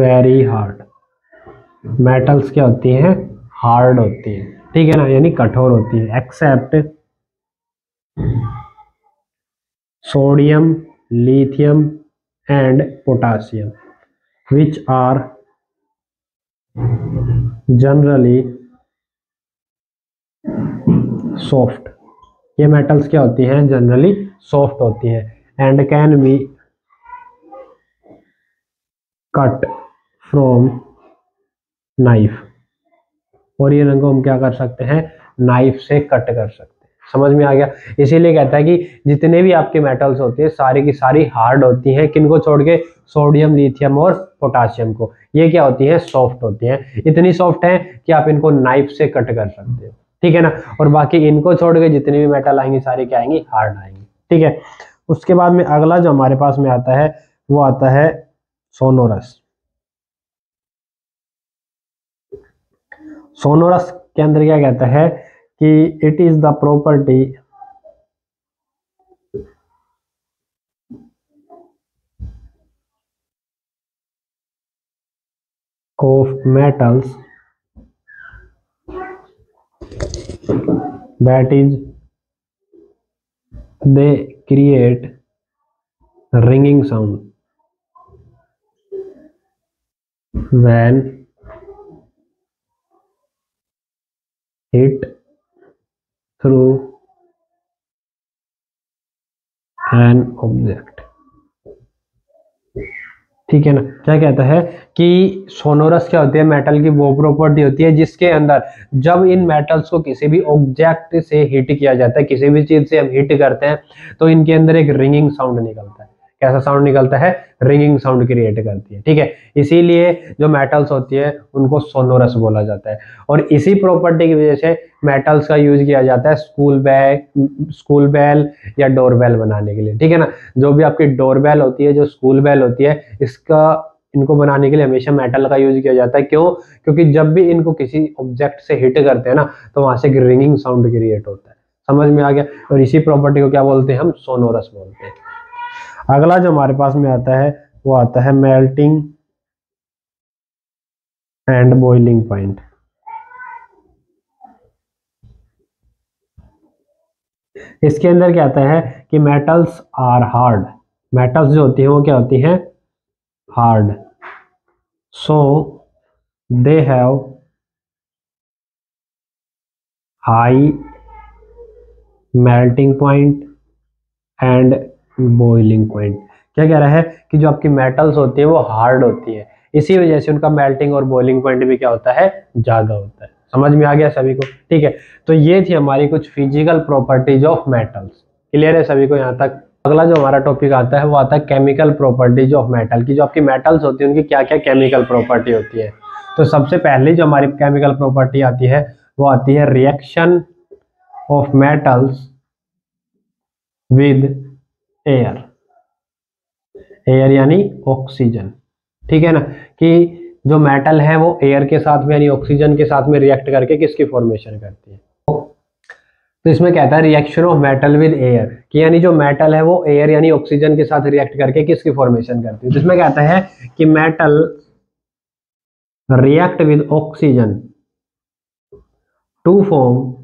very hard, metals क्या होती हैं, हार्ड होती है, ठीक है ना, यानी कठोर होती है, except sodium, lithium and potassium which are generally soft, ये मेटल्स क्या होती हैं, जनरली सॉफ्ट होती है, and can be cut from knife, और ये रंगों हम क्या कर सकते हैं, नाइफ से कट कर सकते हैं, समझ में आ गया। इसीलिए कहता है कि जितने भी आपके मेटल्स होते हैं सारी की सारी हार्ड होती हैं, किनको छोड़ के, सोडियम, लिथियम और पोटासियम को, ये क्या होती है, सॉफ्ट होती हैं, इतनी सॉफ्ट हैं कि आप इनको नाइफ से कट कर सकते हो, ठीक है ना। और बाकी इनको छोड़ के जितने भी मेटल आएंगे सारे क्या आएंगी, हार्ड आएंगी, ठीक है। उसके बाद में अगला जो हमारे पास में आता है वो आता है सोनोरस। सोनोरस के अंदर क्या कहता है कि it is the property of metals that is they create ringing sound when hit through an object, ठीक है ना। क्या कहता है कि सोनोरस क्या होती है, मेटल की वो प्रॉपर्टी होती है जिसके अंदर जब इन मेटल्स को किसी भी ऑब्जेक्ट से हिट किया जाता है, किसी भी चीज से हम हिट करते हैं तो इनके अंदर एक रिंगिंग साउंड निकलता है। कैसा साउंड निकलता है, रिंगिंग साउंड क्रिएट करती है, ठीक है। इसीलिए जो मेटल्स होती है उनको सोनोरस बोला जाता है, और इसी प्रॉपर्टी की वजह से मेटल्स का यूज किया जाता है स्कूल बेल या डोर बेल बनाने के लिए, ठीक है ना। जो भी आपकी डोर बेल होती है, जो स्कूल बेल होती है, इसका इनको बनाने के लिए हमेशा मेटल का यूज किया जाता है। क्यों? क्योंकि जब भी इनको किसी ऑब्जेक्ट से हिट करते हैं ना तो वहां से एक रिंगिंग साउंड क्रिएट होता है, समझ में आ गया। और इसी प्रॉपर्टी को क्या बोलते हैं, हम सोनोरस बोलते हैं। अगला जो हमारे पास में आता है वो आता है मेल्टिंग एंड बॉइलिंग पॉइंट। इसके अंदर क्या आता है कि मेटल्स आर हार्ड, मेटल्स जो होती हैं वो क्या होती हैं, hard. So they have high melting point and boiling point. क्या कह रहा है कि जो आपकी मेटल्स होती है वो हार्ड होती है, इसी वजह से उनका मेल्टिंग और बॉइलिंग पॉइंट भी क्या होता है, ज़्यादा होता है। समझ में आ गया सभी को? ठीक है, तो ये थी हमारी कुछ physical properties of metals. Clear है सभी को यहाँ तक? अगला जो हमारा टॉपिक आता है वो आता है केमिकल प्रॉपर्टीज ऑफ मेटल, की जो आपकी मेटल्स होती है उनकी क्या क्या केमिकल प्रॉपर्टी होती है। तो सबसे पहले जो हमारी केमिकल प्रॉपर्टी आती है वो आती है reaction of metals with air, air यानी ऑक्सीजन। ठीक है ना, कि जो मेटल है वो एयर के साथ में यानी ऑक्सीजन के साथ में रिएक्ट करके किसकी फॉर्मेशन करती है। तो इसमें कहता है reaction of metal with air, कि यानी जो मेटल है वो एयर यानी ऑक्सीजन के साथ रिएक्ट करके किसकी फॉर्मेशन करती है। तो इसमें कहता है कि metal react with oxygen to form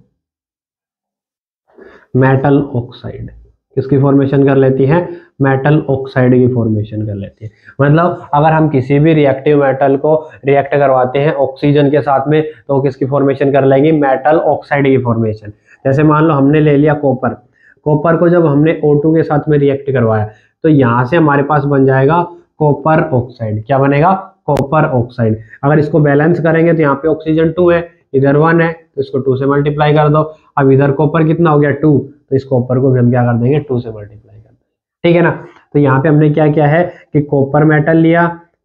metal oxide, किसकी फॉर्मेशन कर लेती है, मेटल ऑक्साइड की फॉर्मेशन कर लेती है। मतलब अगर हम किसी भी रिएक्टिव मेटल को रिएक्ट करवाते हैं ऑक्सीजन के साथ में तो किसकी फॉर्मेशन कर लेंगी, मेटल ऑक्साइड की फॉर्मेशन। जैसे मान लो हमने ले लिया कॉपर, कॉपर को जब हमने O2 के साथ में रिएक्ट करवाया तो यहाँ से हमारे पास बन जाएगा कॉपर ऑक्साइड। क्या बनेगा, कॉपर ऑक्साइड। अगर इसको बैलेंस करेंगे तो यहाँ पे ऑक्सीजन 2 है, इधर 1 है, तो इसको 2 से मल्टीप्लाई कर दो। अब इधर कॉपर कितना हो गया, 2, तो इस कॉपर को हम क्या कर देंगे, 2 से मल्टीप्लाई कर देंगे। ठीक है ना, तो यहाँ पे हमने क्या किया है कि कॉपर मेटल लिया,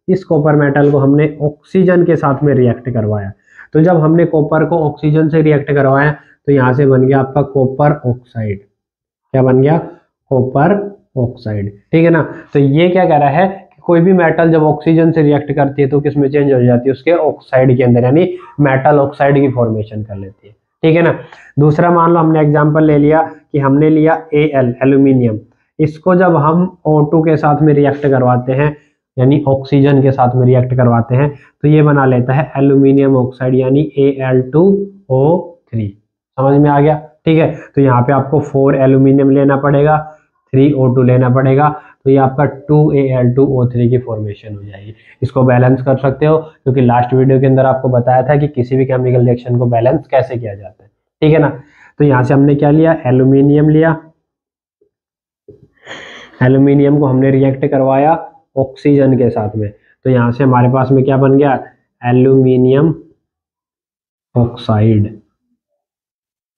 इस कॉपर मेटल को हमने ऑक्सीजन के साथ में रिएक्ट करवाया। तो जब हमने कॉपर को ऑक्सीजन से रिएक्ट करवाया तो यहाँ से बन गया आपका कॉपर ऑक्साइड। क्या बन गया, कॉपर ऑक्साइड। ठीक है ना, तो ये क्या कह रहा है कि कोई भी मेटल जब ऑक्सीजन से रिएक्ट करती है तो किस में चेंज हो जाती है, उसके ऑक्साइड के अंदर, यानी मेटल ऑक्साइड की फॉर्मेशन कर लेती है। ठीक है ना, दूसरा मान लो हमने एग्जांपल ले लिया कि हमने लिया Al एल्यूमिनियम, इसको जब हम O2 के साथ में रिएक्ट करवाते हैं यानी ऑक्सीजन के साथ में रिएक्ट करवाते हैं तो ये बना लेता है एल्यूमिनियम ऑक्साइड यानी Al2O3। समझ में आ गया? ठीक है, तो यहाँ पे आपको 4 एल्यूमिनियम लेना पड़ेगा, 3 O2 लेना पड़ेगा, तो ये आपका 2Al2O3 की फॉर्मेशन हो जाएगी। इसको बैलेंस कर सकते हो क्योंकि लास्ट वीडियो के अंदर आपको बताया था कि किसी भी केमिकल रिएक्शन को बैलेंस कैसे किया जाता है। ठीक है ना, तो यहाँ से हमने क्या लिया, एल्यूमिनियम लिया, एल्यूमिनियम को हमने रिएक्ट करवाया ऑक्सीजन के साथ में तो यहाँ से हमारे पास में क्या बन गया, एल्यूमिनियम ऑक्साइड।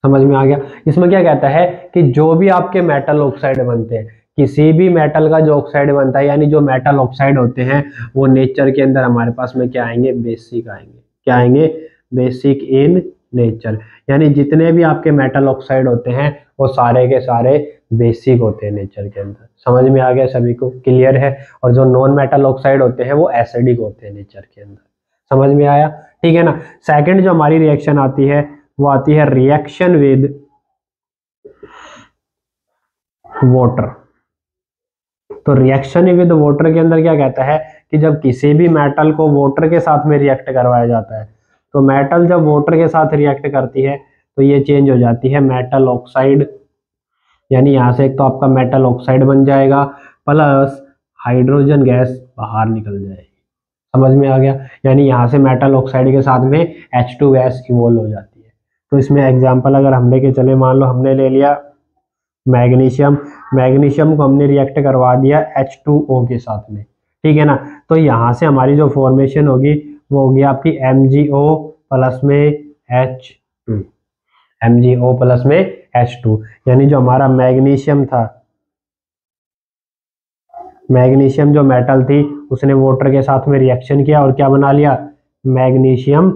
समझ में आ गया? इसमें क्या कहता है कि जो भी आपके मेटल ऑक्साइड बनते हैं, किसी भी मेटल का जो ऑक्साइड बनता है यानी जो मेटल ऑक्साइड होते हैं वो नेचर के अंदर हमारे पास में क्या आएंगे, बेसिक आएंगे। क्या आएंगे, बेसिक इन नेचर, यानी जितने भी आपके मेटल ऑक्साइड होते हैं वो सारे के सारे बेसिक होते हैं नेचर के अंदर। समझ में आ गया सभी को? क्लियर है। और जो नॉन मेटल ऑक्साइड होते हैं वो एसिडिक होते हैं नेचर के अंदर। समझ में आया? ठीक है ना। सेकेंड जो हमारी रिएक्शन आती है वो आती है रिएक्शन विद वाटर। तो रिएक्शन विद वाटर के अंदर क्या कहता है कि जब किसी भी मेटल को वाटर के साथ में रिएक्ट करवाया जाता है तो मेटल जब वाटर के साथ रिएक्ट करती है तो ये चेंज हो जाती है मेटल ऑक्साइड, यानी यहाँ से एक तो आपका मेटल ऑक्साइड बन जाएगा प्लस हाइड्रोजन गैस बाहर निकल जाएगी। समझ में आ गया? यानी यहाँ से मेटल ऑक्साइड के साथ में H2 गैस इवॉल्व हो जाती है। तो इसमें एग्जाम्पल अगर हम लेके चले, मान लो हमने ले लिया मैग्नीशियम, मैग्नीशियम को हमने रिएक्ट करवा दिया H2O के साथ में। ठीक है ना, तो यहाँ से हमारी जो फॉर्मेशन होगी वो होगी आपकी MgO प्लस में H2, MgO प्लस में H2, यानी जो हमारा मैग्नीशियम था, मैग्नीशियम जो मेटल थी उसने वाटर के साथ में रिएक्शन किया और क्या बना लिया, मैग्नीशियम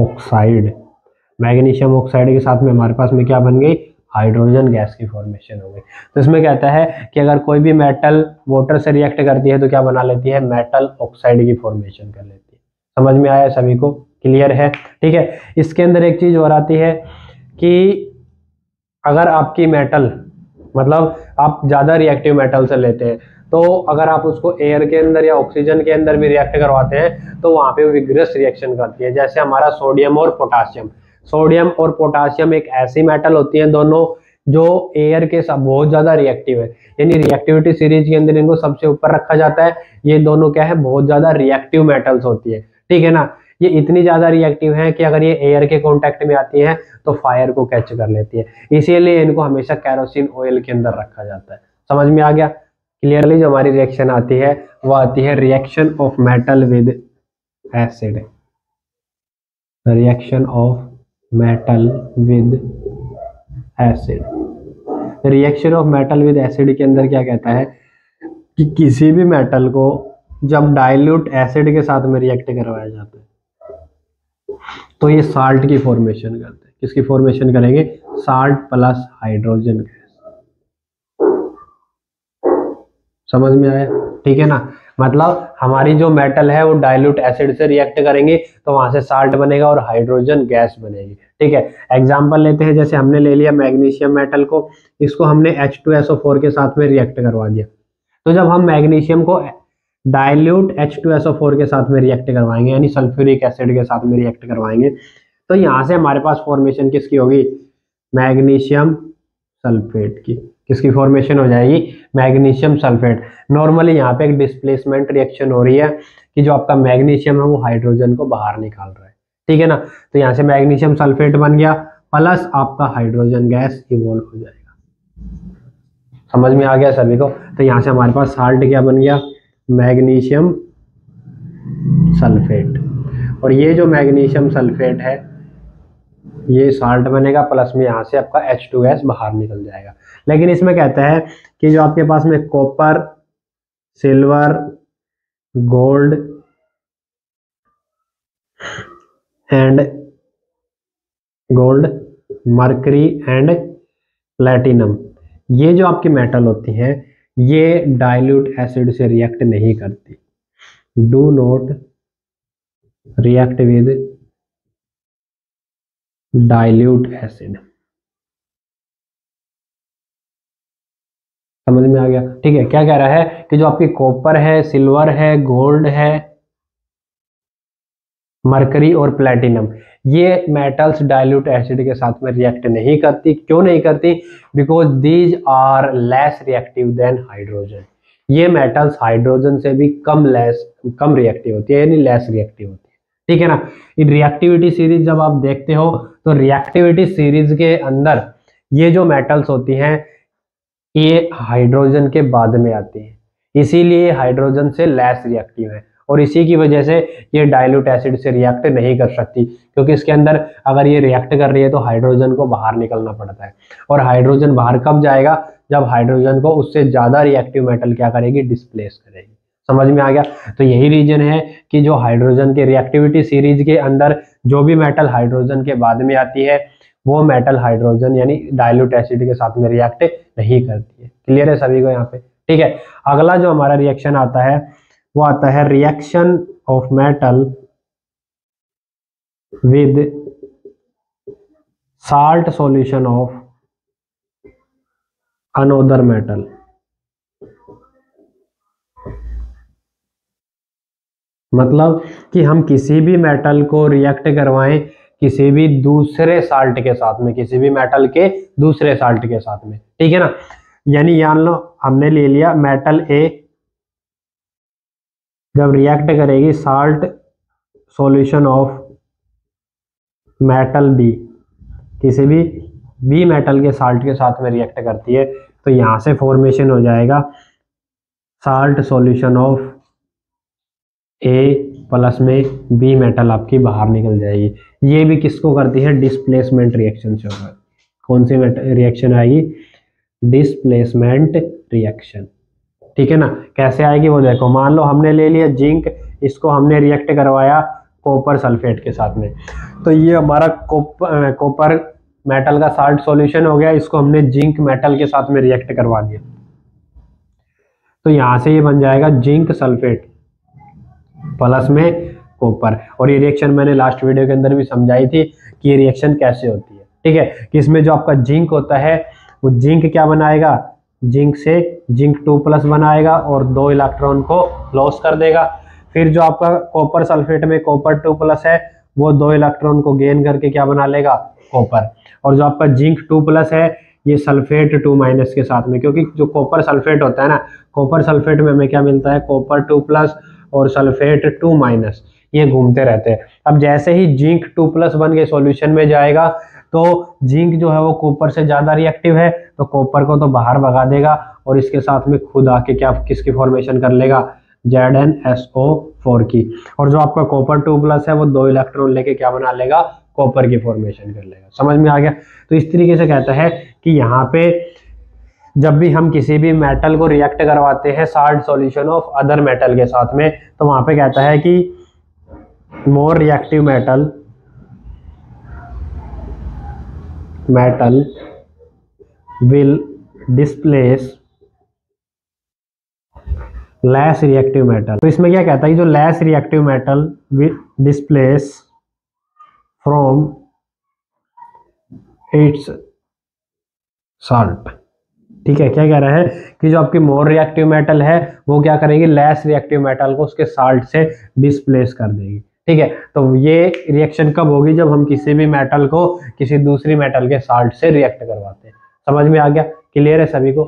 ऑक्साइड। मैग्नीशियम ऑक्साइड के साथ में हमारे पास में क्या बन गई, हाइड्रोजन गैस की फॉर्मेशन हो गई। तो इसमें कहता है कि अगर कोई भी मेटल वाटर से रिएक्ट करती है तो क्या बना लेती है, मेटल ऑक्साइड की फॉर्मेशन कर लेती है। समझ में आया सभी को? क्लियर है। ठीक है, इसके अंदर एक चीज और आती है कि अगर आपकी मेटल, मतलब आप ज़्यादा रिएक्टिव मेटल से लेते हैं तो अगर आप उसको एयर के अंदर या ऑक्सीजन के अंदर भी रिएक्ट करवाते हैं तो वहाँ पे विग्रस रिएक्शन करती है। जैसे हमारा सोडियम और पोटासियम, सोडियम और पोटासियम एक ऐसी मेटल होती हैं दोनों जो एयर के साथ बहुत ज्यादा रिएक्टिव है, यानी रिएक्टिविटी सीरीज के अंदर इनको सबसे ऊपर रखा जाता है। ये दोनों क्या है, बहुत ज्यादा रिएक्टिव मेटल्स होती है, ठीक है ना। ये इतनी ज्यादा रिएक्टिव है कि अगर ये एयर के कॉन्टेक्ट में आती है तो फायर को कैच कर लेती है, इसीलिए इनको हमेशा कैरोसिन ऑयल के अंदर रखा जाता है। समझ में आ गया क्लियरली। जो हमारी रिएक्शन आती है वो आती है reaction of metal with acid, reaction of metal with acid. Reaction of metal with acid के अंदर क्या कहता है कि किसी भी मेटल को जब डाइल्यूट एसिड के साथ में रिएक्ट करवाया जाता है तो ये साल्ट की फॉर्मेशन करते हैं। किसकी फॉर्मेशन करेंगे? Salt plus hydrogen gas. समझ में आया, ठीक है ना। मतलब हमारी जो मेटल है वो डाइल्यूट एसिड से रिएक्ट करेंगे तो वहां से साल्ट बनेगा और हाइड्रोजन गैस बनेगी, ठीक है। एग्जांपल लेते हैं, जैसे हमने ले लिया मैग्नीशियम मेटल को, इसको हमने H2SO4 के साथ में रिएक्ट करवा दिया। तो जब हम मैग्नीशियम को डाइल्यूट H2SO4 के साथ में रिएक्ट करवाएंगे, यानी सल्फ्यूरिक एसिड के साथ में रिएक्ट करवाएंगे, तो यहाँ से हमारे पास फॉर्मेशन किसकी होगी? मैग्नीशियम सल्फेट की। किसकी फॉर्मेशन हो जाएगी? Magnesium sulphate. नॉर्मली यहाँ पे एक डिस्प्लेसमेंट रिएक्शन हो रही है कि जो आपका मैग्नीशियम है वो हाइड्रोजन को बाहर निकाल रहा है, ठीक है ना। तो यहाँ से मैग्नीशियम सल्फेट बन गया प्लस आपका हाइड्रोजन गैस इवॉल्व हो जाएगा। समझ में आ गया सभी को। तो यहाँ से हमारे पास साल्ट क्या बन गया? Magnesium sulphate. और ये जो मैग्नीशियम सल्फेट है ये साल्ट बनेगा प्लस में यहाँ से आपका H2 गैस बाहर निकल जाएगा। लेकिन इसमें कहता है कि जो आपके पास में copper, silver, gold and gold, mercury and platinum, ये जो आपकी मेटल होती हैं ये डाइल्यूट एसिड से रिएक्ट नहीं करती। Do not react with dilute acid. समझ में आ गया, ठीक है। क्या कह रहा है कि जो आपकी कॉपर है, सिल्वर है, गोल्ड है, मरकरी और प्लैटिनम, ये मेटल्स डाइल्यूट एसिड के साथ में रिएक्ट नहीं करती। क्यों नहीं करती? Because these are less reactive than hydrogen. ये मेटल्स हाइड्रोजन से भी कम रिएक्टिव होती है, यानी लेस रिएक्टिव होती है, ठीक है ना। इन रिएक्टिविटी सीरीज जब आप देखते हो तो रिएक्टिविटी सीरीज के अंदर ये जो मेटल्स होती हैं ये हाइड्रोजन के बाद में आती हैं, इसीलिए हाइड्रोजन से लेस रिएक्टिव है और इसी की वजह से ये डाइल्यूट एसिड से रिएक्ट नहीं कर सकती, क्योंकि इसके अंदर अगर ये रिएक्ट कर रही है तो हाइड्रोजन को बाहर निकलना पड़ता है। और हाइड्रोजन बाहर कब जाएगा? जब हाइड्रोजन को उससे ज़्यादा रिएक्टिव मेटल क्या करेगी? डिस्प्लेस करेगी। समझ में आ गया। तो यही रीजन है कि जो हाइड्रोजन के रिएक्टिविटी सीरीज के अंदर जो भी मेटल हाइड्रोजन के बाद में आती है वो मेटल हाइड्रोजन यानी डाइल्यूट एसिड के साथ में रिएक्ट नहीं करती है। क्लियर है सभी को यहाँ पे, ठीक है। अगला जो हमारा रिएक्शन आता है वो आता है reaction of metal with salt solution of another metal. मतलब कि हम किसी भी मेटल को रिएक्ट करवाएं किसी भी दूसरे साल्ट के साथ में, किसी भी मेटल के दूसरे साल्ट के साथ में, ठीक है ना। यानी जान लो हमने ले लिया मेटल ए, जब रिएक्ट करेगी salt solution of metal B, किसी भी बी मेटल के साल्ट के साथ में रिएक्ट करती है तो यहाँ से फॉर्मेशन हो जाएगा salt solution of A plus में बी मेटल आपकी बाहर निकल जाएगी। ये भी किसको करती है? डिस्प्लेसमेंट रिएक्शन से होगा। कौन सी रिएक्शन आएगी? डिस्प्लेसमेंट रिएक्शन, ठीक है ना। कैसे आएगी वो देखो। मान लो हमने ले लिया जिंक, इसको हमने रिएक्ट करवाया कॉपर सल्फेट के साथ में, तो ये हमारा कॉपर मेटल का साल्ट सॉल्यूशन हो गया। इसको हमने जिंक मेटल के साथ में रिएक्ट करवा दिया तो यहाँ से ये बन जाएगा जिंक सल्फेट प्लस में कॉपर। और ये रिएक्शन मैंने लास्ट वीडियो के अंदर भी समझाई थी कि ये रिएक्शन कैसे होती है, ठीक है। कि इसमें जो आपका जिंक होता है वो जिंक क्या बनाएगा? जिंक से जिंक 2+ बनाएगा और 2 इलेक्ट्रॉन को लॉस कर देगा। फिर जो आपका कॉपर सल्फेट में कॉपर 2+ है वो दो इलेक्ट्रॉन को गेन करके क्या बना लेगा, कॉपर। और जो आपका जिंक 2+ है ये सल्फेट 2- के साथ में, क्योंकि जो कॉपर सल्फेट होता है ना, कॉपर सल्फेट में हमें क्या मिलता है, कॉपर 2+ और सल्फेट 2-, ये घूमते रहते हैं। अब जैसे ही जिंक 2+ बन के सॉल्यूशन में जाएगा तो जिंक जो है वो कॉपर से ज़्यादा रिएक्टिव है, तो कॉपर को तो बाहर भगा देगा और इसके साथ में खुद आके क्या किसकी फॉर्मेशन कर लेगा, ZnSO4 की। और जो आपका कॉपर 2+ है वो 2 इलेक्ट्रॉन लेके क्या बना लेगा, कॉपर की फॉर्मेशन कर लेगा। समझ में आ गया। तो इस तरीके से कहता है कि यहाँ पे जब भी हम किसी भी मेटल को रिएक्ट करवाते हैं salt solution of other metal के साथ में, तो वहाँ पे कहता है कि more reactive metal will displace less reactive metal। तो इसमें क्या कहता है, जो less reactive metal will displace from its salt। ठीक है, क्या कह रहा है कि जो आपकी मोर रिएक्टिव मेटल है वो क्या करेगी, लेस रिएक्टिव मेटल को उसके साल्ट से डिस्प्लेस कर देगी। ठीक है, तो ये रिएक्शन कब होगी, जब हम किसी भी मेटल को किसी दूसरी मेटल के साल्ट से रिएक्ट करवाते हैं। समझ में आ गया, क्लियर है सभी को।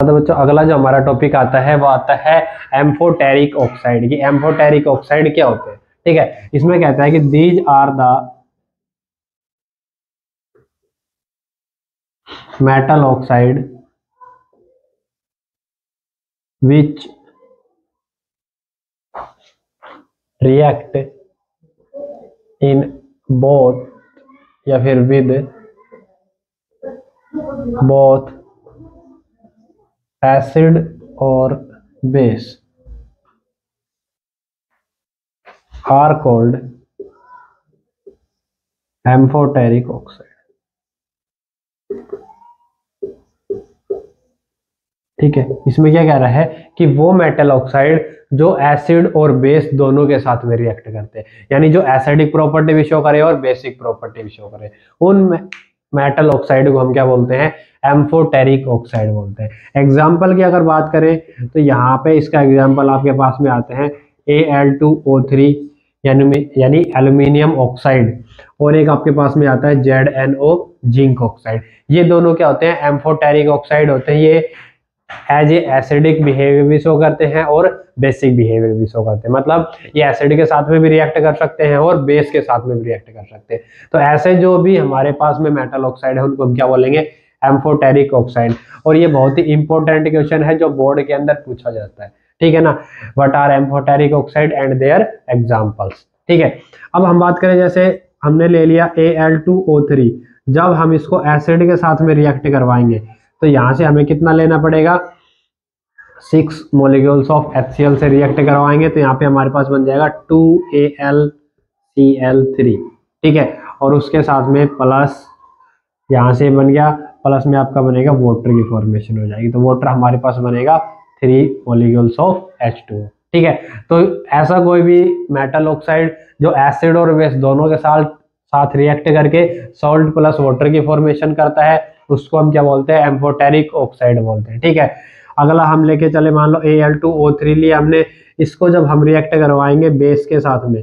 तो बच्चों अगला जो हमारा टॉपिक आता है वो आता है एम्फोटेरिक ऑक्साइड। कि एम्फोटेरिक ऑक्साइड क्या होते हैं। ठीक है, इसमें कहता है कि these are the metal oxide which react in both या फिर विद बोथ एसिड और base are called amphoteric oxide. ठीक है, इसमें क्या कह रहा है कि वो मेटल ऑक्साइड जो एसिड और बेस दोनों के साथ में रिएक्ट करते हैं, यानी जो एसिडिक प्रॉपर्टी भी शो करे और बेसिक प्रॉपर्टी भी शो करे, उन मेटल ऑक्साइड को हम क्या बोलते हैं, एम्फोटेरिक ऑक्साइड बोलते हैं। एग्जाम्पल की अगर बात करें तो यहाँ पे इसका एग्जाम्पल आपके पास में आते हैं Al2O3 यानी एल्यूमिनियम ऑक्साइड, और एक आपके पास में आता है ZnO जिंक ऑक्साइड। ये दोनों क्या होते हैं, एम्फोटेरिक ऑक्साइड होते हैं। ये एज एसिडिक बिहेवियर भी शो करते हैं और बेसिक बिहेवियर भी शो करते हैं, मतलब ये एसिड के साथ में भी रिएक्ट कर सकते हैं और बेस के साथ में भी रिएक्ट कर सकते हैं। तो ऐसे जो भी हमारे पास में मेटल ऑक्साइड है उनको हम क्या बोलेंगे, एम्फोटेरिक ऑक्साइड। और ये बहुत ही इंपॉर्टेंट क्वेश्चन है जो बोर्ड के अंदर पूछा जाता है। ठीक है ना, what are amphoteric oxide and their examples. ठीक है, अब हम बात करें, जैसे हमने ले लिया Al2O3, जब हम इसको एसिड के साथ में रिएक्ट करवाएंगे तो यहाँ से हमें कितना लेना पड़ेगा, 6 मोलिक्यूल्स ऑफ HCl से रिएक्ट करवाएंगे तो यहाँ पे हमारे पास बन जाएगा 2AlCl3। ठीक है, और उसके साथ में प्लस यहाँ से बन गया, प्लस में आपका बनेगा वाटर की फॉर्मेशन हो जाएगी, तो वाटर हमारे पास बनेगा 3 मोलिक्यूल्स ऑफ H2O। ठीक है, तो ऐसा कोई भी मेटल ऑक्साइड जो एसिड और बेस दोनों के साथ रिएक्ट करके सॉल्ट प्लस वाटर की फॉर्मेशन करता है उसको हम क्या बोलते हैं, एम्फोटेरिक ऑक्साइड बोलते हैं। ठीक है, अगला हम लेके चले, मान लो Al2O3 लिया हमने, इसको जब हम रिएक्ट करवाएंगे बेस के साथ में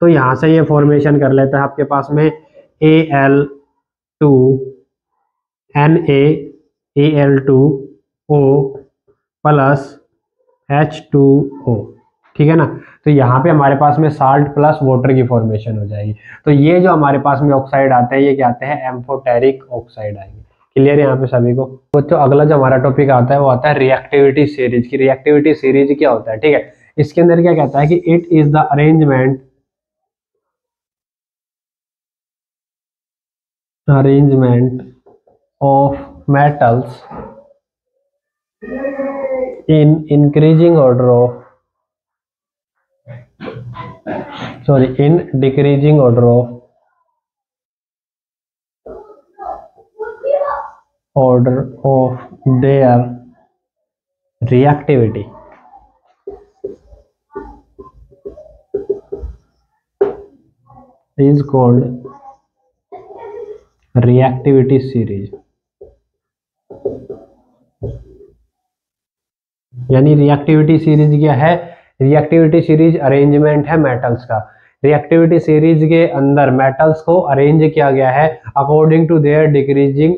तो यहाँ से ये फॉर्मेशन कर लेता है आपके पास में Al2NaAl2O प्लस H2O। ठीक है ना, तो यहाँ पे हमारे पास में साल्ट प्लस वाटर की फॉर्मेशन हो जाएगी। तो ये जो हमारे पास में ऑक्साइड आते हैं ये क्या आते हैं, एम्फोटेरिक ऑक्साइड आएंगे। क्लियर है यहाँ पे सभी को। तो अगला जो हमारा टॉपिक आता है वो आता है रिएक्टिविटी सीरीज। की रिएक्टिविटी सीरीज क्या होता है। ठीक है, इसके अंदर क्या कहता है कि it is the arrangement arrangement of metals in increasing order of in decreasing order of their reactivity. Is called reactivity series. यानी रिएक्टिविटी सीरीज क्या है, रिएक्टिविटी सीरीज अरेंजमेंट है मेटल्स का। रिएक्टिविटी सीरीज के अंदर मेटल्स को अरेंज किया गया है according to their decreasing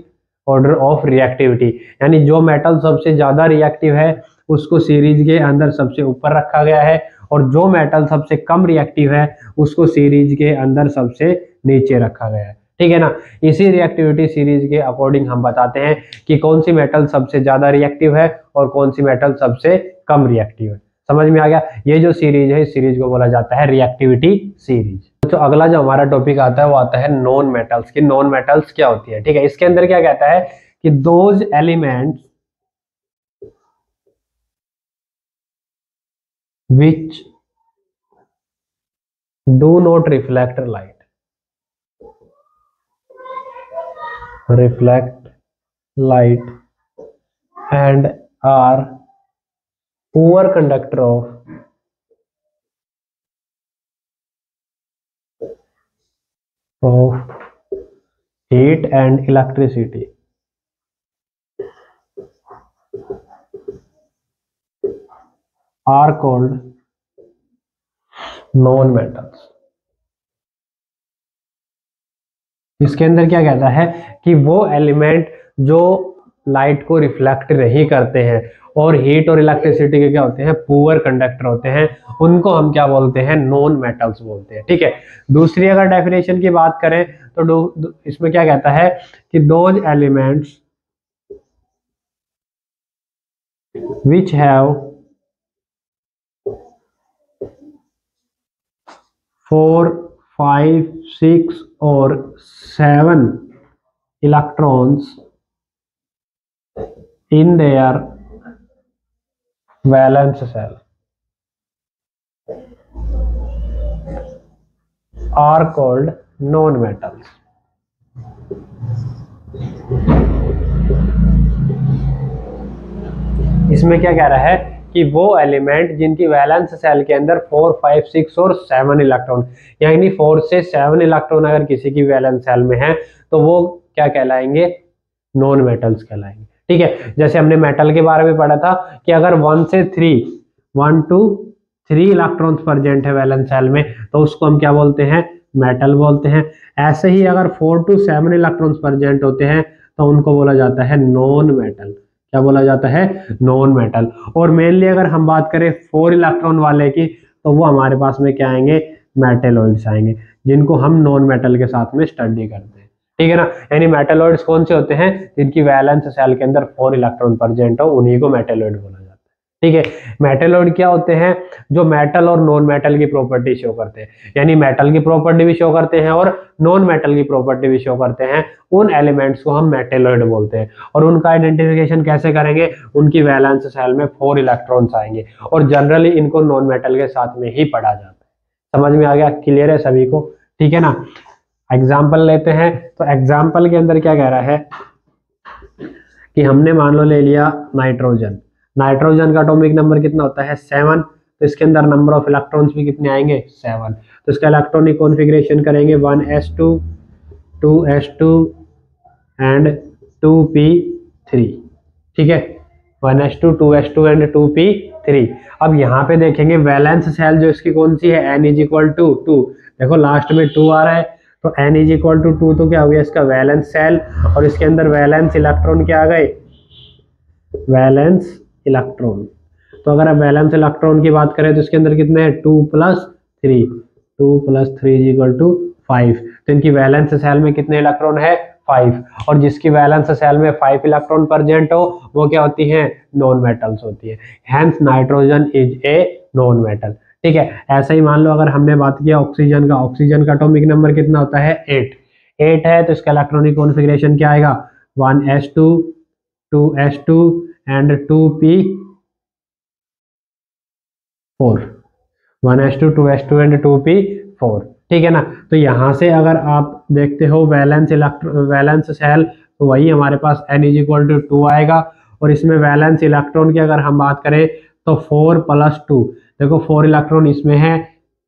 order of reactivity, यानी जो मेटल सबसे ज़्यादा रिएक्टिव है उसको सीरीज के अंदर सबसे ऊपर रखा गया है और जो मेटल सबसे कम रिएक्टिव है उसको सीरीज के अंदर सबसे नीचे रखा गया है। ठीक है ना, इसी रिएक्टिविटी सीरीज के अकॉर्डिंग हम बताते हैं कि कौन सी मेटल सबसे ज़्यादा रिएक्टिव है और कौन सी मेटल सबसे कम रिएक्टिव है। समझ में आ गया? ये जो सीरीज है इस सीरीज को बोला जाता है रिएक्टिविटी सीरीज। तो अगला जो हमारा टॉपिक आता है वो आता है नॉन मेटल्स की। नॉन मेटल्स क्या होती है? ठीक है, इसके अंदर क्या कहता है कि those elements which do not reflect light and are poor conductor of heat and electricity are called non metals. इसके अंदर क्या कहता है कि वो एलिमेंट जो लाइट को रिफ्लेक्ट नहीं करते हैं और हीट और इलेक्ट्रिसिटी के क्या होते हैं, पुअर कंडक्टर होते हैं, उनको हम क्या बोलते हैं, नॉन मेटल्स बोलते हैं। ठीक है, दूसरी अगर डेफिनेशन की बात करें तो इसमें क्या कहता है कि those elements which have four five six और seven electrons in their valence shell are called non metals. इसमें क्या कह रहा है कि वो एलिमेंट जिनकी वैलेंस सेल के अंदर 4, 5, 6 और 7 इलेक्ट्रॉन, यानी 4 से 7 इलेक्ट्रॉन अगर किसी की वैलेंस सेल में है तो वो क्या कहलाएंगे, नॉन मेटल्स कहलाएंगे। ठीक है, जैसे हमने मेटल के बारे में पढ़ा था कि अगर 1 to 3 इलेक्ट्रॉन्स प्रेजेंट है वैलेंस सेल में तो उसको हम क्या बोलते हैं, मेटल बोलते हैं। ऐसे ही अगर 4 to 7 इलेक्ट्रॉन्स प्रेजेंट होते हैं तो उनको बोला जाता है नॉन मेटल। क्या बोला जाता है, नॉन मेटल। और मेनली अगर हम बात करें 4 इलेक्ट्रॉन वाले की तो वो हमारे पास में क्या आएंगे, मेटेलॉइड्स आएंगे, जिनको हम नॉन मेटल के साथ में स्टडी करते हैं। ठीक है ना, यानी मेटेलॉइड्स कौन से होते हैं, जिनकी वैलेंस सेल के अंदर 4 इलेक्ट्रॉन प्रेजेंट हो, उन्हीं को मेटेलॉइड बोला जाता है। ठीक है, मेटेलॉइड क्या होते हैं, जो मेटल और नॉन मेटल की प्रॉपर्टी शो करते हैं, यानी मेटल की प्रॉपर्टी भी शो करते हैं और नॉन मेटल की प्रॉपर्टी भी शो करते हैं, उन एलिमेंट्स को हम मेटेलॉइड बोलते हैं। और उनका आइडेंटिफिकेशन कैसे करेंगे, उनकी वैलेंस सेल में 4 इलेक्ट्रॉन्स आएंगे और जनरली इनको नॉन मेटल के साथ में ही पढ़ा जाता है। समझ में आ गया? क्लियर है सभी को? ठीक है ना, एग्जाम्पल लेते हैं। तो एग्जाम्पल के अंदर क्या कह रहा है कि हमने मान लो ले लिया नाइट्रोजन। नाइट्रोजन का एटॉमिक नंबर कितना होता है, 7। तो इसके अंदर नंबर ऑफ इलेक्ट्रॉन्स भी कितने आएंगे, 7। तो इसका इलेक्ट्रॉनिक कॉन्फिगरेशन करेंगे 1s2 2s2 एंड 2p3। ठीक है, 1s2 2s2 एंड 2p3। अब यहाँ पे देखेंगे वैलेंस सेल जो इसकी कौन सी है, n = 2। देखो लास्ट में 2 आ रहा है तो n = 2 तो क्या हो गया इसका वैलेंस सेल, और इसके अंदर वैलेंस इलेक्ट्रॉन क्या आ गए, वैलेंस इलेक्ट्रॉन। तो अगर आप वैलेंस इलेक्ट्रॉन की बात करें तो इसके अंदर कितने हैं, 2 + 3। 2 + 3 = 5। तो इनकी वैलेंस सेल में कितने इलेक्ट्रॉन है, 5। और जिसकी वैलेंस सेल में 5 इलेक्ट्रॉन प्रेजेंट हो वो क्या होती हैं, नॉन मेटल्स होती है। Hence nitrogen is a non metal. ठीक है, ऐसा ही मान लो अगर हमने बात किया ऑक्सीजन का। ऑक्सीजन का एटॉमिक नंबर कितना होता है, 8 है। तो इसका इलेक्ट्रॉनिक कॉन्फिगरेशन क्या आएगा, 1s2 2s2 and 2p4। 1s2 2s2 and 2p4। ठीक है ना, तो यहाँ से अगर आप देखते हो वैलेंस सेल तो वही हमारे पास n = 2 आएगा। और इसमें वैलेंस इलेक्ट्रॉन की अगर हम बात करें तो 4 + 2। देखो 4 इलेक्ट्रॉन इसमें है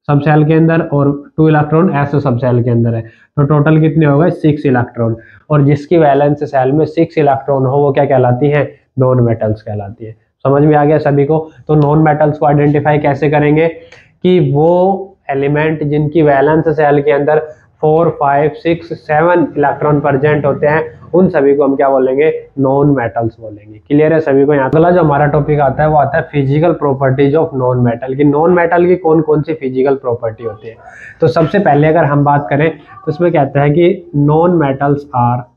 सब सेल के अंदर और 2 इलेक्ट्रॉन ऐसे सब सेल के अंदर है, तो टोटल कितने हो गए, 6 इलेक्ट्रॉन। और जिसकी वैलेंस सेल में 6 इलेक्ट्रॉन हो वो क्या कहलाती है, नॉन मेटल्स कहलाती है। समझ में आ गया सभी को? तो नॉन मेटल्स को आइडेंटिफाई कैसे करेंगे कि वो एलिमेंट जिनकी वैलेंस सेल के अंदर 4, 5, 6, 7 इलेक्ट्रॉन प्रेजेंट होते हैं, उन सभी को हम क्या बोलेंगे, नॉन मेटल्स बोलेंगे। क्लियर है सभी को। यहाँ अगला जो हमारा टॉपिक आता है वो आता है physical properties of non metal की। नॉन मेटल की कौन कौन सी फिजिकल प्रॉपर्टी होती है, तो सबसे पहले अगर हम बात करें तो इसमें कहते हैं कि non metals are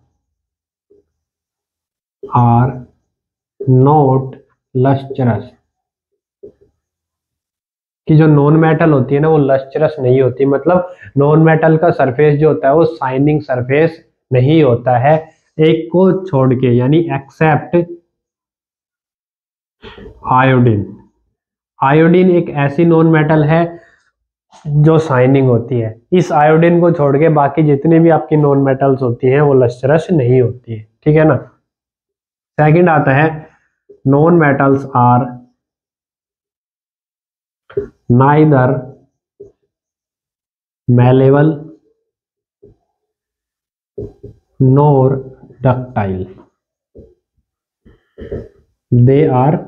not lustrous, कि जो नॉन मेटल होती है ना वो लस्चरस नहीं होती, मतलब नॉन मेटल का सरफेस जो होता है वो शाइनिंग सरफेस नहीं होता है, एक को छोड़ के, यानी एक्सेप्ट आयोडीन। आयोडीन एक ऐसी नॉन मेटल है जो शाइनिंग होती है, इस आयोडीन को छोड़ के बाकी जितने भी आपकी नॉन मेटल्स होती हैं वो लस्चरस नहीं होती है, ठीक है ना। सेकंड आता है non metals are Neither malleable nor ductile, they are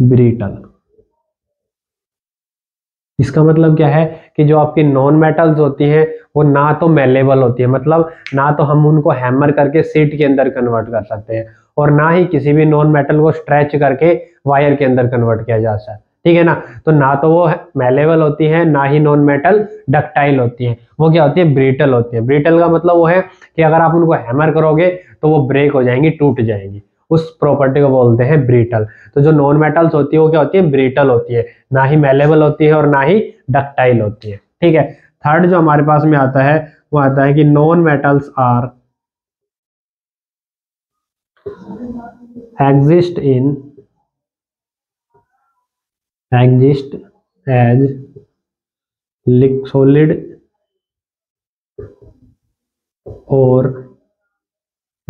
brittle। इसका मतलब क्या है कि जो आपकी नॉन मेटल्स होती हैं वो ना तो मेलेबल होती है, मतलब ना तो हम उनको हैमर करके सीट के अंदर कन्वर्ट कर सकते हैं और ना ही किसी भी नॉन मेटल को स्ट्रेच करके वायर के अंदर कन्वर्ट किया जा सकता है, ठीक है ना। तो ना तो वो मेलेबल होती है, ना ही नॉन मेटल डक्टाइल होती है, वो क्या होती है, ब्रिटल होती है। ब्रिटल का मतलब वो है कि अगर आप उनको हैमर करोगे तो वो ब्रेक हो जाएंगी, टूट जाएंगी, उस प्रॉपर्टी को बोलते हैं ब्रिटल। तो जो नॉन मेटल्स होती है वो क्या होती है, ब्रिटल होती है, ना ही मेलेबल होती है और ना ही डक्टाइल होती है, ठीक है। थर्ड जो हमारे पास में आता है वो आता है कि non metals are exist as solid और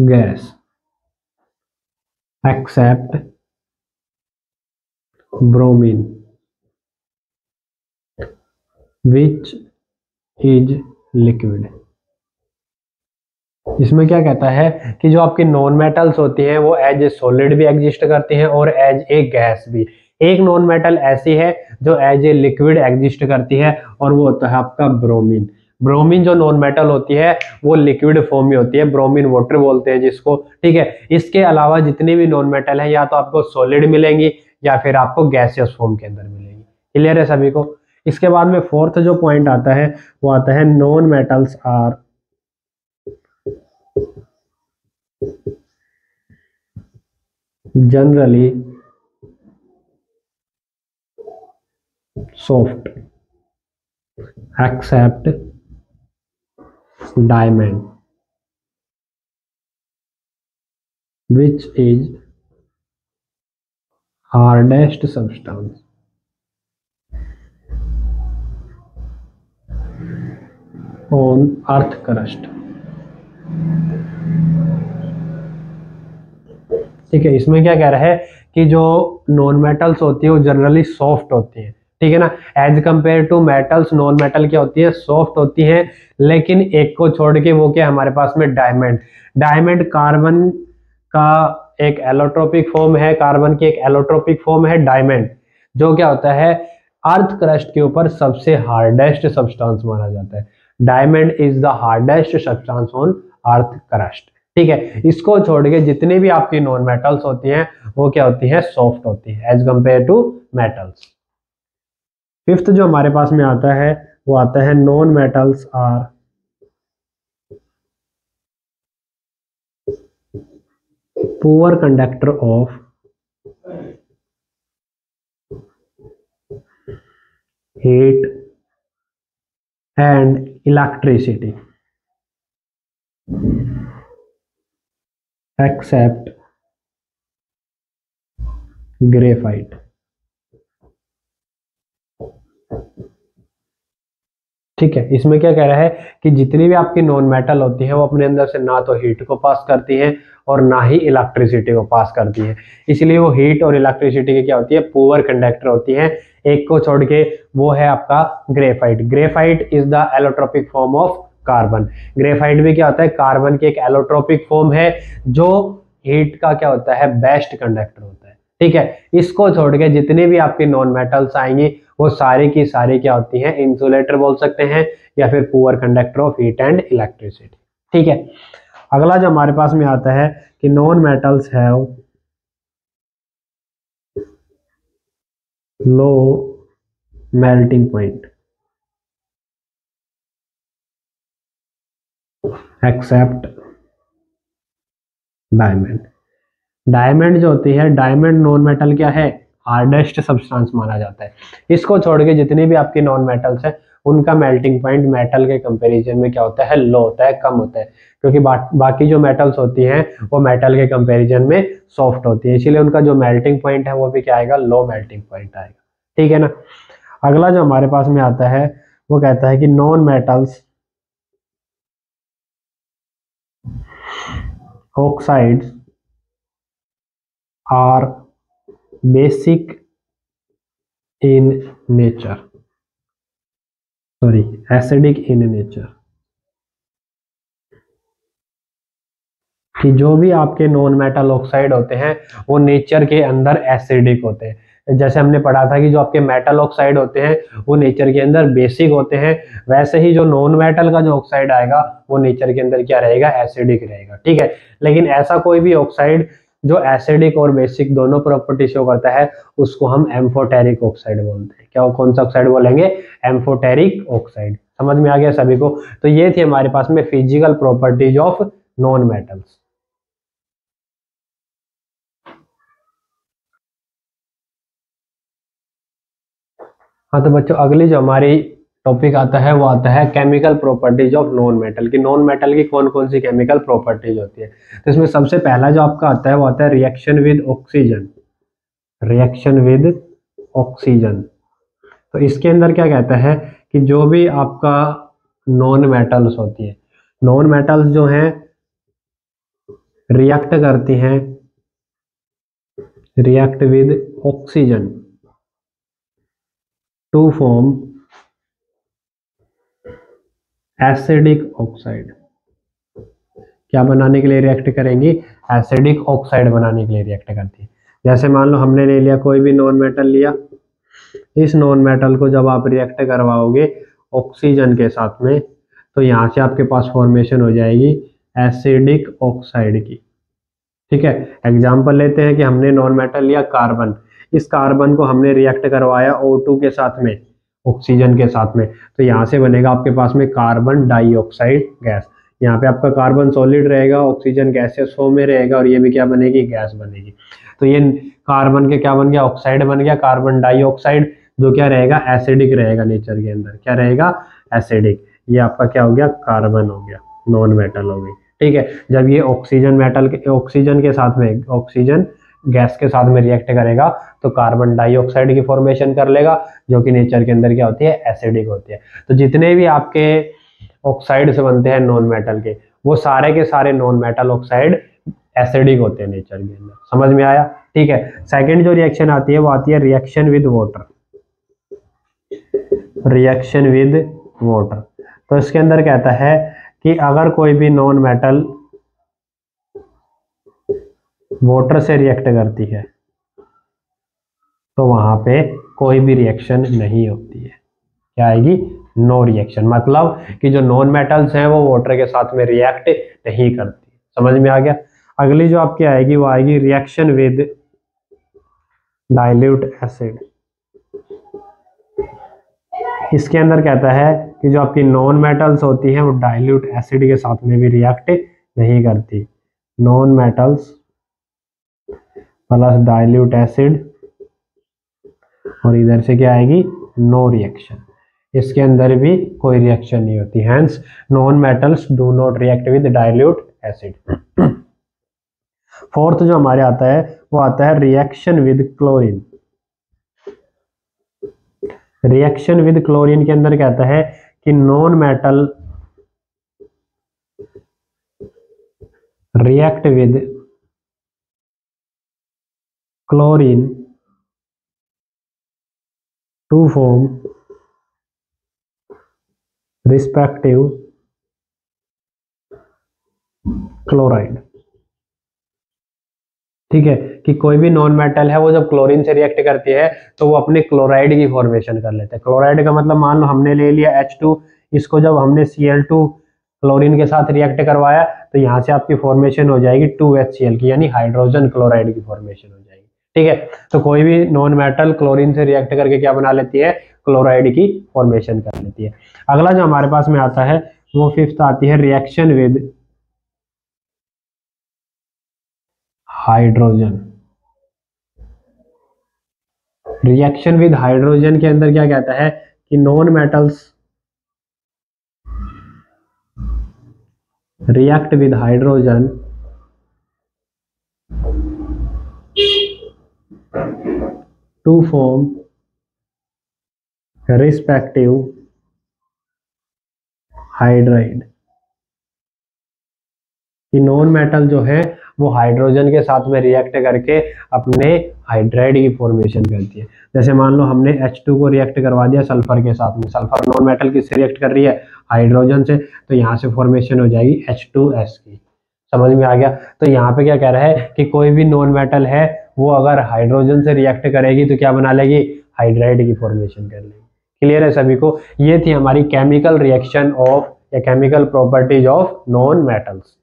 gas except bromine which is liquid. इसमें क्या कहता है कि जो आपकी नॉन मेटल्स होती हैं वो एज ए सॉलिड भी एग्जिस्ट करती हैं और एज ए गैस भी। एक नॉन मेटल ऐसी है जो एज ए लिक्विड एग्जिस्ट करती है और वो होता है आपका ब्रोमीन। ब्रोमीन जो नॉन मेटल होती है वो लिक्विड फॉर्म में होती है, ब्रोमीन वाटर बोलते हैं जिसको, ठीक है। इसके अलावा जितनी भी नॉन मेटल है या तो आपको सॉलिड मिलेंगी या फिर आपको गैसियस फॉर्म के अंदर मिलेंगी। क्लियर है सभी को। इसके बाद में फोर्थ जो पॉइंट आता है वो आता है non metals are generally soft except diamond which is hardest substance. On earth crust, ठीक है। इसमें क्या कह रहा है कि जो नॉन मेटल्स होती है वो जनरली सॉफ्ट होती है, ठीक है ना। As compare to metals, non metal क्या होती है, सॉफ्ट होती है, लेकिन एक को छोड़ के वो क्या हमारे पास में डायमंड। डायमंड कार्बन का एक एलोट्रोपिक फॉर्म है, कार्बन की एक एलोट्रोपिक फॉर्म है डायमंड, जो क्या होता है अर्थ क्रस्ट के ऊपर सबसे हार्डेस्ट सब्सटेंस माना जाता है। Diamond is the hardest substance on earth crust, ठीक है। इसको छोड़ के जितने भी आपकी नॉन मेटल्स होती हैं वो क्या होती हैं, सॉफ्ट होती है as compare to metals. Fifth जो हमारे पास में आता है वो आता है non metals are poor conductor of heat and electricity except graphite, ठीक है। इसमें क्या कह रहा है कि जितनी भी आपकी नॉन मेटल होती है वो अपने अंदर से ना तो हीट को पास करती है और ना ही इलेक्ट्रिसिटी को पास करती है, इसलिए वो हीट और इलेक्ट्रिसिटी की क्या होती है, पुअर कंडक्टर होती है। एक को छोड़ के वो है आपका graphite. Graphite is the allotropic form of carbon. Graphite भी क्या होता है, कार्बन की एक एलोट्रोपिक फॉर्म है जो हीट का क्या होता है, बेस्ट कंडक्टर होता है, ठीक है। इसको छोड़ के जितने भी आपके नॉन मेटल्स आएंगी वो सारे की सारी क्या होती हैं, इंसुलेटर बोल सकते हैं या फिर poor conductor of heat and electricity. ठीक है, अगला जो हमारे पास में आता है कि नॉन मेटल्स है low melting point except diamond. Diamond जो होती है, डायमंड नॉन मेटल क्या है, हार्डेस्ट सब्सटेंस माना जाता है। इसको छोड़ के जितने भी आपके नॉन मेटल्स हैं उनका मेल्टिंग पॉइंट मेटल के कंपैरिजन में क्या होता है, लो होता है, कम होता है, क्योंकि बाकी जो मेटल्स होती हैं वो मेटल के कंपैरिजन में सॉफ्ट होती है, इसीलिए उनका जो मेल्टिंग पॉइंट है वो भी क्या आएगा, लो मेल्टिंग पॉइंट आएगा। ठीक है ना, अगला जो हमारे पास में आता है वो कहता है कि non metals oxides are basic in nature, sorry acidic in nature. कि जो भी आपके नॉन मेटल ऑक्साइड होते हैं वो नेचर के अंदर एसिडिक होते हैं। जैसे हमने पढ़ा था कि जो आपके मेटल ऑक्साइड होते हैं वो नेचर के अंदर बेसिक होते हैं, वैसे ही जो नॉन मेटल का जो ऑक्साइड आएगा वो नेचर के अंदर क्या रहेगा, एसिडिक रहेगा। ठीक है, लेकिन ऐसा कोई भी ऑक्साइड जो एसिडिक और बेसिक दोनों प्रॉपर्टी शो करता है उसको हम एम्फोटेरिक ऑक्साइड बोलते हैं। क्या वो कौन सा ऑक्साइड बोलेंगे, एम्फोटेरिक ऑक्साइड। समझ में आ गया सभी को। तो ये थी हमारे पास में physical properties of non metals. हाँ तो बच्चों, अगली जो हमारी टॉपिक आता है वो आता है chemical properties of non metal, कि नॉन मेटल की कौन कौन सी केमिकल प्रॉपर्टीज होती है। तो इसमें सबसे पहला जो आपका आता है वो आता है reaction with oxygen, reaction with oxygen. तो इसके अंदर क्या कहता है कि जो भी आपका नॉन मेटल्स होती है, नॉन मेटल्स जो हैं रिएक्ट करती हैं, react with oxygen to form acidic oxide. क्या बनाने के लिए रिएक्ट करेंगी, एसिडिक ऑक्साइड बनाने के लिए रिएक्ट करती है। जैसे मान लो हमने ले लिया कोई भी नॉन मेटल लिया, इस नॉन मेटल को जब आप रिएक्ट करवाओगे ऑक्सीजन के साथ में तो यहाँ से आपके पास फॉर्मेशन हो जाएगी एसिडिक ऑक्साइड की। ठीक है, एग्जाम्पल लेते हैं कि हमने नॉन मेटल लिया कार्बन, इस कार्बन को हमने रिएक्ट करवाया O2 के साथ में, ऑक्सीजन के साथ में, तो यहाँ से बनेगा आपके पास में कार्बन डाइऑक्साइड गैस। यहाँ पे आपका कार्बन सॉलिड रहेगा, ऑक्सीजन गैसियस फॉर्म में रहेगा और ये भी क्या बनेगी, गैस बनेगी। तो ये कार्बन के क्या बन गया, ऑक्साइड बन गया, कार्बन डाइऑक्साइड जो क्या रहेगा, एसिडिक रहेगा, नेचर के अंदर क्या रहेगा, एसिडिक। ये आपका क्या हो गया, कार्बन हो गया, नॉन मेटल हो गई। ठीक है, जब ये ऑक्सीजन मेटल के ऑक्सीजन के साथ में, ऑक्सीजन गैस के साथ में रिएक्ट करेगा तो कार्बन डाइऑक्साइड की फॉर्मेशन कर लेगा जो कि नेचर के अंदर क्या होती है, एसिडिक होती है। तो जितने भी आपके ऑक्साइड्स बनते हैं नॉन मेटल के वो सारे के सारे नॉन मेटल ऑक्साइड एसिडिक होते हैं नेचर के अंदर। समझ में आया। ठीक है, सेकंड जो रिएक्शन आती है वो आती है reaction with water, reaction with water. तो इसके अंदर कहता है कि अगर कोई भी नॉन मेटल वाटर से रिएक्ट करती है तो वहां पे कोई भी रिएक्शन नहीं होती है, क्या आएगी, नो रिएक्शन। मतलब कि जो नॉन मेटल्स हैं वो वाटर के साथ में रिएक्ट नहीं करती। समझ में आ गया। अगली जो आपकी आएगी वो आएगी रिएक्शन विद डाइल्यूट एसिड। इसके अंदर कहता है कि जो आपकी नॉन मेटल्स होती हैं वो डाइल्यूट एसिड के साथ में भी रिएक्ट नहीं करती। Non metals plus dilute acid और इधर से क्या आएगी, नो रिएक्शन। इसके अंदर भी कोई रिएक्शन नहीं होती, hence non metals do not react with dilute acid. Fourth जो हमारे आता है वो आता है reaction with chlorine. Reaction with chlorine के अंदर कहता है कि non metal react with chlorine to form respective chloride. ठीक है, कि कोई भी नॉन मेटल है वो जब क्लोरीन से रिएक्ट करती है तो वो अपने क्लोराइड की फॉर्मेशन कर लेते हैं। क्लोराइड का मतलब मान लो हमने ले लिया H2, इसको जब हमने Cl2 क्लोरीन के साथ रिएक्ट करवाया तो यहाँ से आपकी फॉर्मेशन हो जाएगी 2HCl की, यानी हाइड्रोजन क्लोराइड की फॉर्मेशन हो जाएगी। ठीक है, तो कोई भी नॉन मेटल क्लोरीन से रिएक्ट करके क्या बना लेती है, क्लोराइड की फॉर्मेशन कर लेती है। अगला जो हमारे पास में आता है वो फिफ्थ आती है reaction with hydrogen. Reaction with hydrogen के अंदर क्या कहता है कि non metals react with hydrogen to form respective hydride. कि नॉन मेटल जो है वो हाइड्रोजन के साथ में रिएक्ट करके अपने हाइड्राइड की फॉर्मेशन करती है। जैसे मान लो हमने H2 को रिएक्ट करवा दिया सल्फर के साथ में, सल्फर नॉन मेटल किससे रिएक्ट कर रही है, हाइड्रोजन से, तो यहाँ से फॉर्मेशन हो जाएगी H2S की। समझ में आ गया? तो यहाँ पे क्या कह रहा है कि कोई भी नॉन मेटल है वो अगर हाइड्रोजन से रिएक्ट करेगी तो क्या बना लेगी, हाइड्राइड की फॉर्मेशन कर लेगी। क्लियर है सभी को? ये थी हमारी केमिकल रिएक्शन ऑफ या chemical properties of non metals.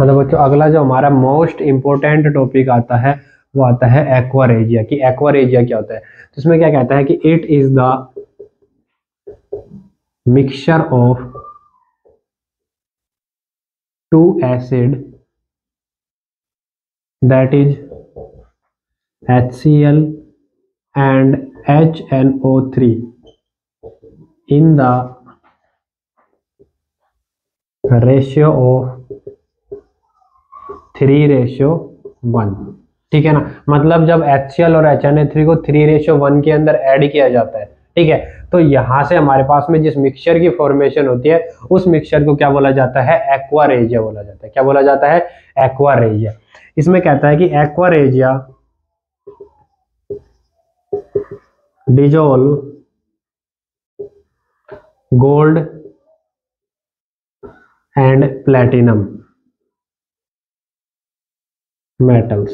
मतलब बच्चों अगला जो हमारा मोस्ट इम्पोर्टेंट टॉपिक आता है वो आता है एक्वा रेजिया। कि एक्वा रेजिया क्या होता है, तो इसमें क्या कहता है कि it is the mixture of two acid that is HCl and HNO3 in the ratio of 3:1। ठीक है ना, मतलब जब HCl और HNO3 को 3:1 के अंदर ऐड किया जाता है, ठीक है, तो यहाँ से हमारे पास में जिस मिक्सचर की फॉर्मेशन होती है उस मिक्सचर को क्या बोला जाता है, एक्वा रेजिया बोला जाता है। क्या बोला जाता है, एक्वा रेजिया। इसमें कहता है कि aqua regia dissolve gold and platinum metals.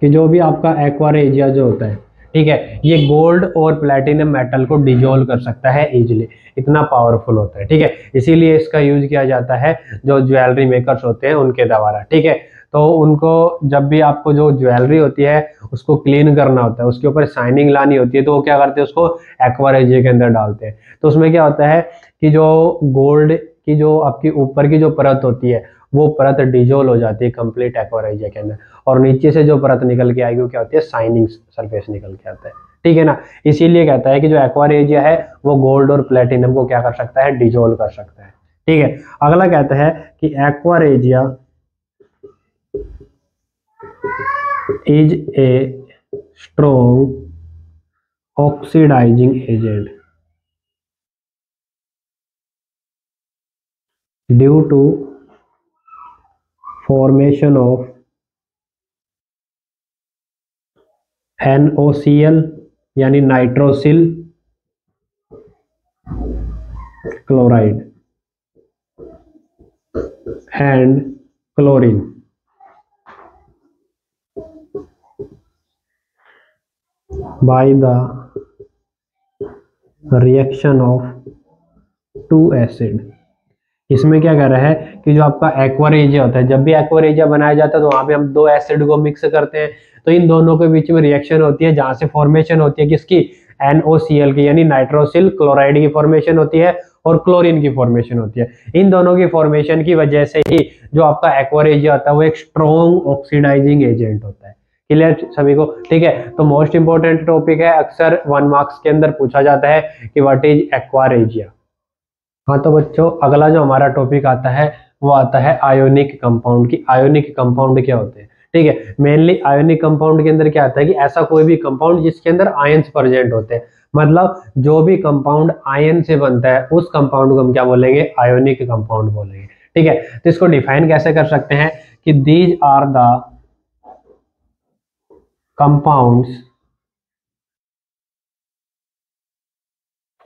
कि जो भी आपका एक्वा रेजिया जो होता है, ठीक है, ये गोल्ड और प्लेटिनम मेटल को डिजोल्व कर सकता है इजीली, इतना पावरफुल होता है। ठीक है, इसीलिए इसका यूज किया जाता है जो ज्वेलरी मेकर्स होते हैं उनके द्वारा। ठीक है, तो उनको जब भी आपको जो ज्वेलरी होती है उसको क्लीन करना होता है, उसके ऊपर शाइनिंग लानी होती है, तो वो क्या करते हैं, उसको एक्वा रेजिया के अंदर डालते हैं। तो उसमें क्या होता है कि जो गोल्ड की जो आपकी ऊपर की जो परत होती है वो परत डिजोल्व हो जाती है कंप्लीट एक्वा रेजिया के अंदर, और नीचे से जो परत निकल के आएगी वो क्या होती है, शाइनिंग सरफेस निकल के आता है। ठीक है ना, इसीलिए कहता है कि जो एक्वा रेजिया है वो गोल्ड और प्लेटिनम को क्या कर सकता है, डिजोल्व कर सकता है। ठीक है, अगला कहता है कि aqua regia is a strong oxidising agent due to formation of NOCl यानी nitrosyl chloride and chlorine. By the reaction of two acid, इसमें क्या कह रहा है कि जो आपका एक्वा रेजिया होता है, जब भी एक्वा रेजिया बनाया जाता है तो वहाँ पे हम दो एसिड को मिक्स करते हैं, तो इन दोनों के बीच में रिएक्शन होती है जहाँ से फॉर्मेशन होती है किसकी, NOCl की, यानी नाइट्रोसिल क्लोराइड की फॉर्मेशन होती है और क्लोरीन की फॉर्मेशन होती है। इन दोनों की फॉर्मेशन की वजह से ही जो आपका एक्वा रेजिया होता है वो एक स्ट्रॉन्ग ऑक्सीडाइजिंग एजेंट होता है। क्लियर सभी को? ठीक है, तो मोस्ट इंपोर्टेंट टॉपिक है, अक्सर 1 मार्क्स के अंदर पूछा जाता है कि व्हाट इज एक्वा रेजिया। हाँ, तो बच्चों अगला जो हमारा टॉपिक आता है वो आता है आयोनिक कंपाउंड। की आयोनिक कंपाउंड क्या होते हैं, ठीक है, मेनली आयोनिक कंपाउंड के अंदर क्या आता है कि ऐसा कोई भी कंपाउंड जिसके अंदर आयंस प्रेजेंट होते हैं, मतलब जो भी कंपाउंड आयन से बनता है उस कंपाउंड को हम क्या बोलेंगे, आयोनिक कंपाउंड बोलेंगे। ठीक है, तो इसको डिफाइन कैसे कर सकते हैं कि these are the compounds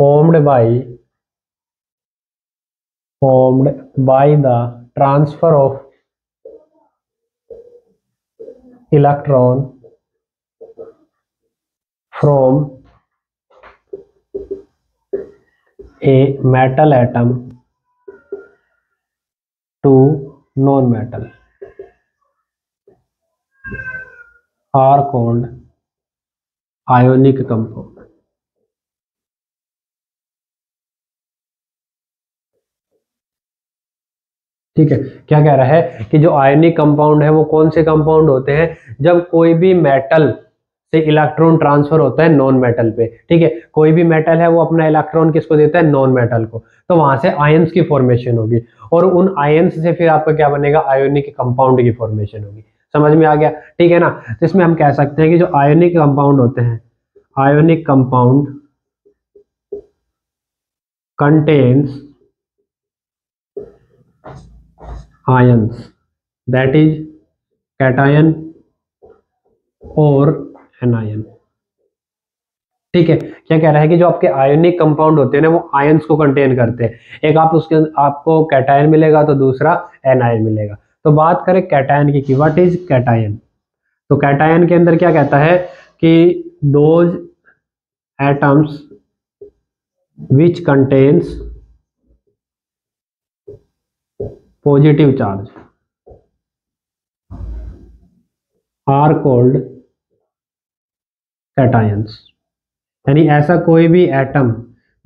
formed by formed by the transfer of electron from a metal atom to non-metal are called ionic compound. ठीक है, क्या कह रहा है कि जो आयनिक कंपाउंड है वो कौन से कंपाउंड होते हैं? जब कोई भी मेटल से इलेक्ट्रॉन ट्रांसफर होता है नॉन मेटल पे, ठीक है, कोई भी मेटल है वो अपना इलेक्ट्रॉन किसको देता है? नॉन मेटल को, तो वहां से आयंस की फॉर्मेशन होगी और उन आयंस से फिर आपका क्या बनेगा? आयोनिक कंपाउंड की फॉर्मेशन होगी। समझ में आ गया? ठीक है ना। तो इसमें हम कह सकते हैं कि जो आयोनिक कंपाउंड होते हैं, ionic compound contains ions that is cation और anion। ठीक है, क्या कह रहा है कि जो आपके आयोनिक कंपाउंड होते हैं ना वो आयंस को कंटेन करते हैं। एक आप उसके आपको कैटायन मिलेगा तो दूसरा एनायन मिलेगा। तो बात करें कैटायन की, व्हाट इज कैटायन? तो कैटायन के अंदर क्या कहता है कि those atoms which contains positive charge are called cations. यानी ऐसा कोई भी एटम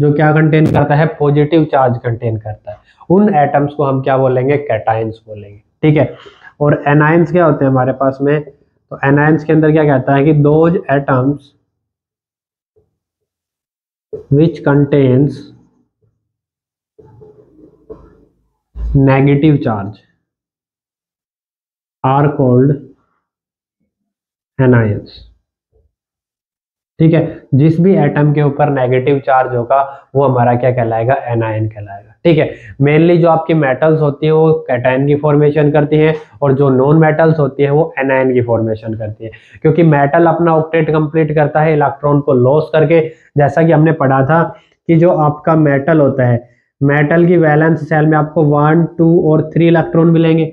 जो क्या कंटेन करता है? पॉजिटिव चार्ज कंटेन करता है, उन एटम्स को हम क्या बोलेंगे? कैटायंस बोलेंगे। ठीक है, और एनायंस क्या होते हैं हमारे पास में? तो एनायंस के अंदर क्या कहता है कि those atoms which contains negative charge are called anions. ठीक है, जिस भी एटम के ऊपर नेगेटिव चार्ज होगा वो हमारा क्या कहलाएगा? एनायन कहलाएगा। ठीक है, मेनली जो आपकी मेटल्स होती हैं वो कैटायन की फॉर्मेशन करती हैं और जो नॉन मेटल्स होती हैं वो एनायन की फॉर्मेशन करती हैं, क्योंकि मेटल अपना ऑक्टेट कंप्लीट करता है इलेक्ट्रॉन को लॉस करके। जैसा कि हमने पढ़ा था कि जो आपका मेटल होता है, मेटल की वैलेंस सेल में आपको 1, 2 और 3 इलेक्ट्रॉन मिलेंगे,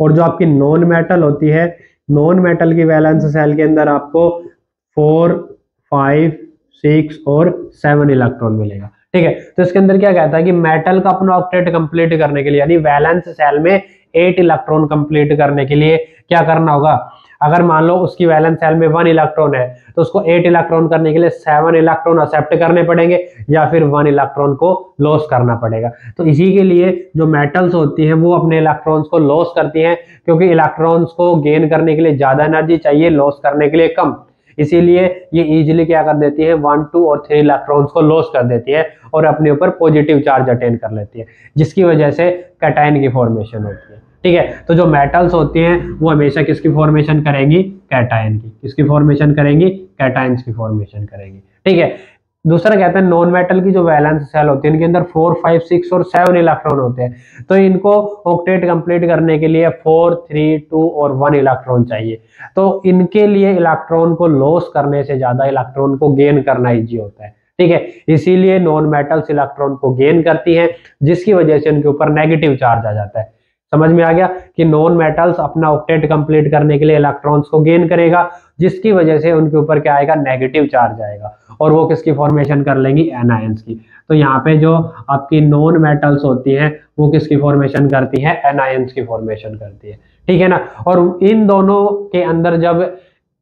और जो आपकी नॉन मेटल होती है, नॉन मेटल की वैलेंस सेल के अंदर आपको 4, 5, 6 और 7 इलेक्ट्रॉन मिलेगा। ठीक है, तो इसके अंदर क्या कहता है कि मेटल का अपना ऑक्टेट कंप्लीट करने के लिए, यानी वैलेंस सेल में 8 इलेक्ट्रॉन कंप्लीट करने के लिए क्या करना होगा? अगर मान लो उसकी वैलेंस सेल में 1 इलेक्ट्रॉन है तो उसको 8 इलेक्ट्रॉन करने के लिए 7 इलेक्ट्रॉन एक्सेप्ट करने पड़ेंगे या फिर 1 इलेक्ट्रॉन को लॉस करना पड़ेगा। तो इसी के लिए जो मेटल्स होती हैं वो अपने इलेक्ट्रॉन्स को लॉस करती हैं, क्योंकि इलेक्ट्रॉन्स को गेन करने के लिए ज़्यादा एनर्जी चाहिए, लॉस करने के लिए कम। इसीलिए ये इजीली क्या कर देती है? 1, 2 और 3 इलेक्ट्रॉन्स को लॉस कर देती है और अपने ऊपर पॉजिटिव चार्ज अटेन कर लेती है, जिसकी वजह से कैटायन की फॉर्मेशन होती है। ठीक है, तो जो मेटल्स होती हैं वो हमेशा किसकी फॉर्मेशन करेंगी? कैटायन की। किसकी फॉर्मेशन करेंगी? कैटायंस की फॉर्मेशन करेंगी। ठीक है, दूसरा कहते हैं नॉन मेटल की जो वैलेंस सेल होती है इनके अंदर 4, 5, 6 और 7 इलेक्ट्रॉन होते हैं, तो इनको ऑक्टेट कंप्लीट करने के लिए 4, 3, 2 और 1 इलेक्ट्रॉन चाहिए। तो इनके लिए इलेक्ट्रॉन को लॉस करने से ज़्यादा इलेक्ट्रॉन को गेन करना ईजी होता है। ठीक है, इसीलिए नॉन मेटल्स इलेक्ट्रॉन को गेन करती हैं, जिसकी वजह से उनके ऊपर नेगेटिव चार्ज आ जाता है। समझ में आ गया कि नॉन मेटल्स अपना ऑक्टेट कंप्लीट करने के लिए इलेक्ट्रॉन्स को गेन करेगा, जिसकी वजह से उनके ऊपर क्या आएगा? नेगेटिव चार्ज आएगा और वो किसकी फॉर्मेशन कर लेंगी? एनायंस की। तो यहाँ पे जो आपकी नॉन मेटल्स होती हैं वो किसकी फॉर्मेशन करती हैं? एनायंस की फॉर्मेशन करती है। ठीक है ना, और इन दोनों के अंदर जब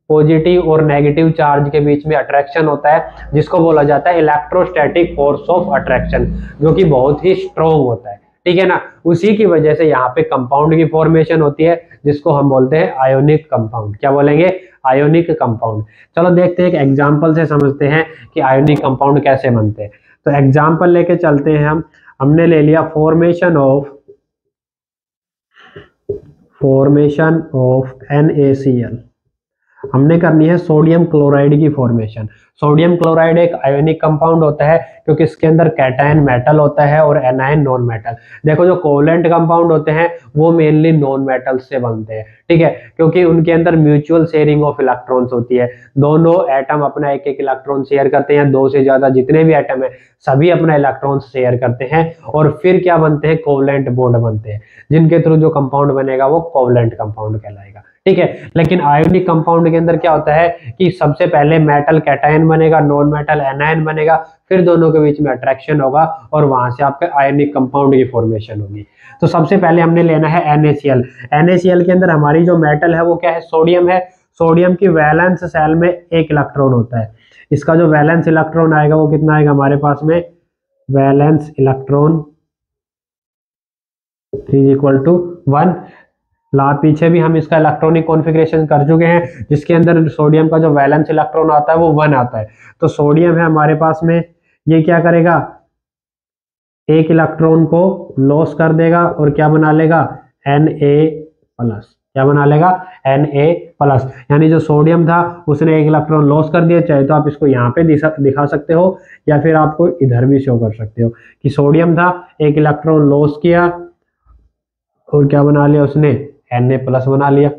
पॉजिटिव और नेगेटिव चार्ज के बीच में अट्रैक्शन होता है, जिसको बोला जाता है इलेक्ट्रोस्टैटिक फोर्स ऑफ अट्रैक्शन, जो कि बहुत ही स्ट्रॉन्ग होता है। ठीक है ना, उसी की वजह से यहाँ पे कंपाउंड की फॉर्मेशन होती है, जिसको हम बोलते हैं आयोनिक कंपाउंड। क्या बोलेंगे? Ionic compound. चलो देखते हैं एक एग्जांपल से समझते हैं कि आयोनिक कंपाउंड कैसे बनते हैं। तो एग्जांपल लेके चलते हैं हम। हमने ले लिया फॉर्मेशन ऑफ NaCl। हमने करनी है सोडियम क्लोराइड की फॉर्मेशन। सोडियम क्लोराइड एक आयोनिक कंपाउंड होता है क्योंकि इसके अंदर कैटायन मेटल होता है और एनायन नॉन मेटल। देखो जो कोवलेंट कंपाउंड होते हैं वो मेनली नॉन मेटल से बनते हैं, ठीक है, क्योंकि उनके अंदर म्यूचुअल शेयरिंग ऑफ इलेक्ट्रॉन्स होती है। दोनों एटम अपना एक एक इलेक्ट्रॉन शेयर करते हैं, दो से ज्यादा जितने भी एटम है सभी अपना इलेक्ट्रॉन शेयर करते हैं और फिर क्या बनते हैं, कोवलेंट बॉन्ड बनते हैं, जिनके थ्रू जो कंपाउंड बनेगा वो कोवलेंट कंपाउंड कहलाएगा, ठीक है। लेकिन आयोनिक कंपाउंड के अंदर क्या होता है कि सबसे पहले मेटल कैटायन बनेगा, नॉन मेटल एनायन बनेगा, फिर दोनों के बीच में अट्रैक्शन होगा और वहां से आपका आयोनिक कंपाउंड की फॉर्मेशन होगी। तो सबसे पहले हमने लेना है NaCl। NaCl के अंदर हमारी जो मेटल है वो क्या है, सोडियम है। सोडियम की वैलेंस सेल में एक इलेक्ट्रॉन होता है, इसका जो वैलेंस इलेक्ट्रॉन आएगा वो कितना आएगा हमारे पास में, वैलेंस इलेक्ट्रॉन 3 = 1। पीछे भी हम इसका इलेक्ट्रॉनिक कॉन्फ़िगरेशन कर चुके हैं जिसके अंदर सोडियम का जो वैलेंस इलेक्ट्रॉन आता है वो 1 आता है। तो सोडियम है हमारे पास में, ये क्या करेगा, एक इलेक्ट्रॉन को लॉस कर देगा और क्या बना लेगा, Na+। क्या बना लेगा, Na+। यानी जो सोडियम था उसने एक इलेक्ट्रॉन लॉस कर दिया। चाहे तो आप इसको यहाँ पे दिखा सकते हो या फिर आपको इधर भी शो कर सकते हो कि सोडियम था, एक इलेक्ट्रॉन लॉस किया और क्या बना लिया उसने, Na+ बना लिया।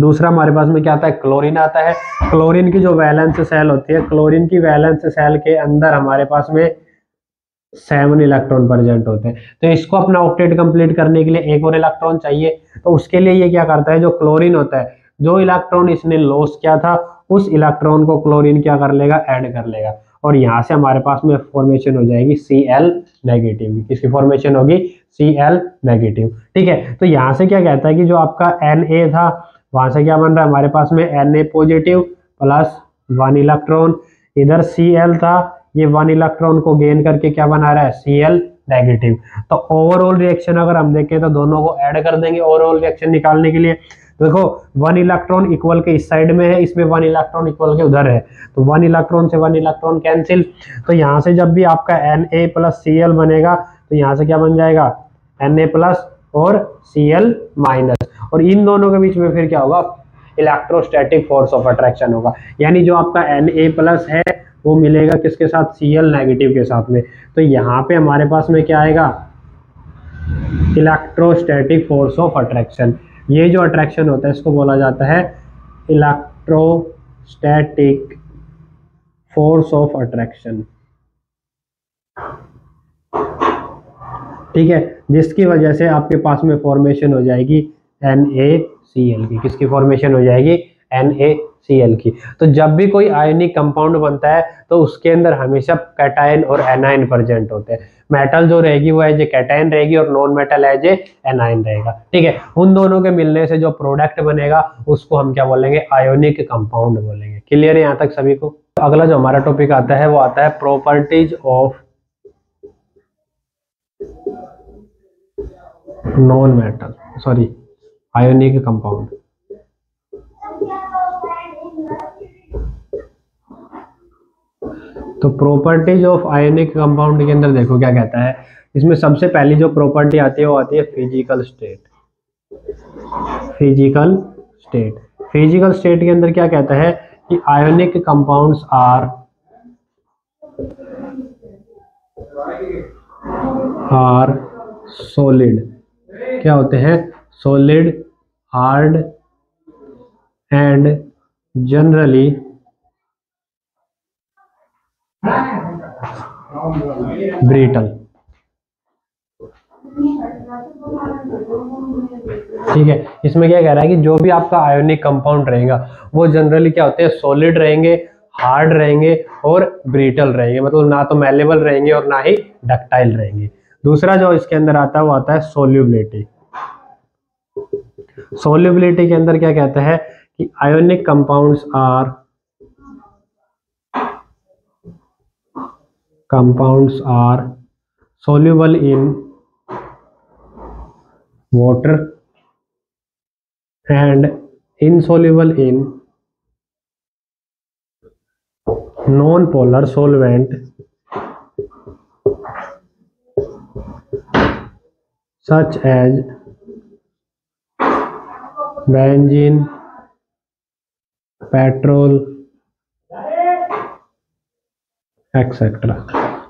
दूसरा हमारे पास में क्या आता है, क्लोरीन आता है। क्लोरीन की जो वैलेंस सेल होती है, क्लोरीन की वैलेंस सेल के अंदर हमारे पास में 7 इलेक्ट्रॉन प्रेजेंट होते हैं। तो इसको अपना ऑक्टेट कंप्लीट करने के लिए एक और इलेक्ट्रॉन चाहिए, तो उसके लिए ये क्या करता है, जो क्लोरीन होता है, जो इलेक्ट्रॉन इसने लॉस किया था उस इलेक्ट्रॉन को क्लोरीन क्या कर लेगा, ऐड कर लेगा और यहाँ से हमारे पास में फॉर्मेशन हो जाएगी Cl-। किसकी फॉर्मेशन होगी, Cl-। ठीक है, तो यहाँ से क्या कहता है कि जो आपका Na था वहां से क्या बन रहा है हमारे पास में, Na++1 इलेक्ट्रॉन। इधर Cl था, ये 1 इलेक्ट्रॉन को गेन करके क्या बना रहा है, Cl-। तो ओवरऑल रिएक्शन अगर हम देखें तो दोनों को ऐड कर देंगे ओवरऑल रिएक्शन निकालने के लिए। देखो 1 इलेक्ट्रॉन इक्वल के इस साइड में है, इसमें 1 इलेक्ट्रॉन इक्वल के उधर है, तो 1 इलेक्ट्रॉन से 1 इलेक्ट्रॉन कैंसिल। तो यहाँ से जब भी आपका Na+Cl बनेगा तो यहाँ से क्या बन जाएगा, Na+ और Cl-। और इन दोनों के बीच में फिर क्या होगा, इलेक्ट्रोस्टैटिक फोर्स ऑफ अट्रैक्शन होगा। यानी जो आपका Na+ है वो मिलेगा किसके साथ, Cl- के साथ में। तो यहाँ पे हमारे पास में क्या आएगा, इलेक्ट्रोस्टैटिक फोर्स ऑफ अट्रैक्शन। ये जो अट्रैक्शन होता है इसको बोला जाता है इलेक्ट्रोस्टैटिक फोर्स ऑफ अट्रैक्शन, ठीक है, जिसकी वजह से आपके पास में फॉर्मेशन हो जाएगी NaCl की। किसकी फॉर्मेशन हो जाएगी, NaCl की। तो जब भी कोई आयोनिक कंपाउंड बनता है तो उसके अंदर हमेशा कैटायन और एनायन प्रेजेंट होते हैं। मेटल जो रहेगी वो एज ए कैटायन रहेगी और non metal as a anion रहेगा, ठीक है। उन दोनों के मिलने से जो प्रोडक्ट बनेगा उसको हम क्या बोलेंगे, आयोनिक कंपाउंड बोलेंगे। क्लियर है यहाँ तक सभी को। तो अगला जो हमारा टॉपिक आता है वो आता है properties of non metal, sorry, ionic compound. तो प्रॉपर्टीज ऑफ आयोनिक कंपाउंड के अंदर देखो क्या कहता है, इसमें सबसे पहली जो प्रॉपर्टी आती है वो आती है physical state. Physical state, physical state के अंदर क्या कहता है कि आयोनिक कंपाउंड्स आर सॉलिड। क्या होते हैं, solid, hard and generally brittle, ठीक है। इसमें क्या कह रहा है कि जो भी आपका आयोनिक कंपाउंड रहेगा वो जनरली क्या होते हैं, सॉलिड रहेंगे, हार्ड रहेंगे और ब्रिटल रहेंगे, मतलब ना तो मेलेबल रहेंगे और ना ही डक्टाइल रहेंगे। दूसरा जो इसके अंदर आता है वो आता है सोल्युबिलिटी। सोल्युबिलिटी के अंदर क्या कहता है कि ionic compounds are soluble in water and insoluble in non polar solvent such as benzene, petrol etcetera.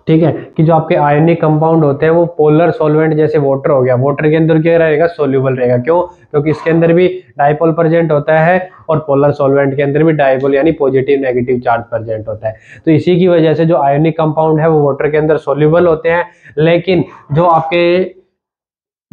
ठीक है कि जो आपके आयनिक कंपाउंड होते हैं वो पोलर सॉल्वेंट जैसे वाटर हो गया, वाटर के अंदर क्या रहेगा, सोल्यूबल रहेगा। क्यों? क्योंकि इसके अंदर भी डाइपोल प्रेजेंट होता है और पोलर सॉल्वेंट के अंदर भी डाइपोल यानी पॉजिटिव नेगेटिव चार्ज प्रेजेंट होता है। तो इसी की वजह से जो आयनिक कंपाउंड है वो वाटर के अंदर सोल्यूबल होते हैं, लेकिन जो आपके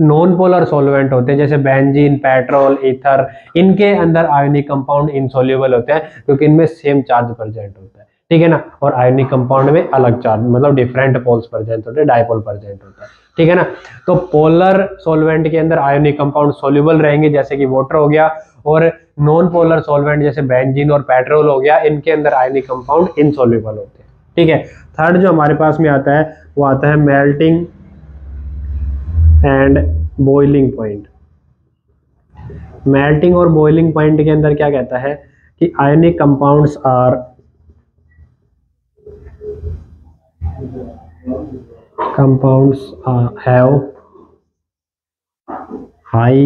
नॉन पोलर सॉल्वेंट होते हैं जैसे बेंजीन, पेट्रोल, ईथर, इनके अंदर आयनिक कंपाउंड इनसॉल्युबल होते हैं क्योंकि इनमें सेम चार्ज प्रेजेंट होता है। ठीक है ना, और आयनिक कंपाउंड में अलग चार्ज मतलब डिफरेंट पोल्स प्रेजेंट होते हैं, डायपोल प्रेजेंट होता है। ठीक है ना, तो पोलर सॉल्वेंट के अंदर आयनिक कंपाउंड सोल्यूबल रहेंगे जैसे कि वाटर हो गया, और नॉन पोलर सॉल्वेंट जैसे बेंजीन और पेट्रोल हो गया, इनके अंदर आयनिक कंपाउंड इनसॉल्युबल होते हैं। ठीक है, थर्ड जो हमारे पास में आता है वो आता है melting and boiling point. Melting और बॉइलिंग पॉइंट के अंदर क्या कहता है कि ionic compounds are have high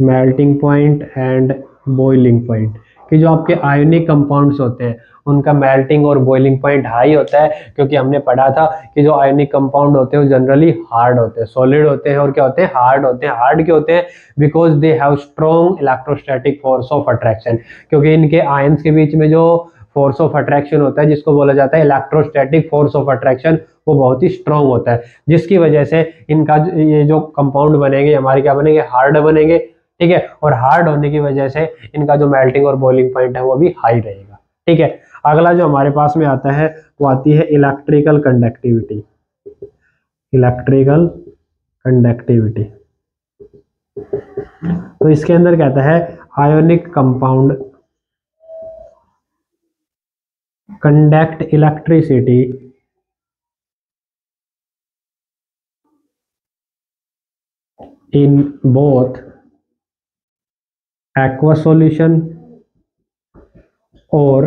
melting point and boiling point, कि जो आपके आयोनिक कंपाउंड्स होते हैं उनका मेल्टिंग और बॉइलिंग पॉइंट हाई होता है, क्योंकि हमने पढ़ा था कि जो आयोनिक कंपाउंड होते हैं वो जनरली हार्ड होते हैं, सॉलिड होते हैं और क्या होते हैं, हार्ड होते हैं। हार्ड क्यों होते हैं? Because they have strong electrostatic force of attraction, क्योंकि इनके आयंस के बीच में जो फोर्स ऑफ अट्रैक्शन होता है जिसको बोला जाता है इलेक्ट्रोस्टैटिक फोर्स ऑफ अट्रैक्शन, वो बहुत ही स्ट्रॉन्ग होता है, जिसकी वजह से इनका ये जो कंपाउंड बनेंगे हमारे क्या बनेंगे, हार्ड बनेंगे। ठीक है, और हार्ड होने की वजह से इनका जो मेल्टिंग और बॉइलिंग पॉइंट है वो भी हाई रहेगा। ठीक है, अगला जो हमारे पास में आता है वो आती है इलेक्ट्रिकल कंडक्टिविटी। इलेक्ट्रिकल कंडक्टिविटी तो इसके अंदर कहता है ionic compound conduct electricity in both aqua solution और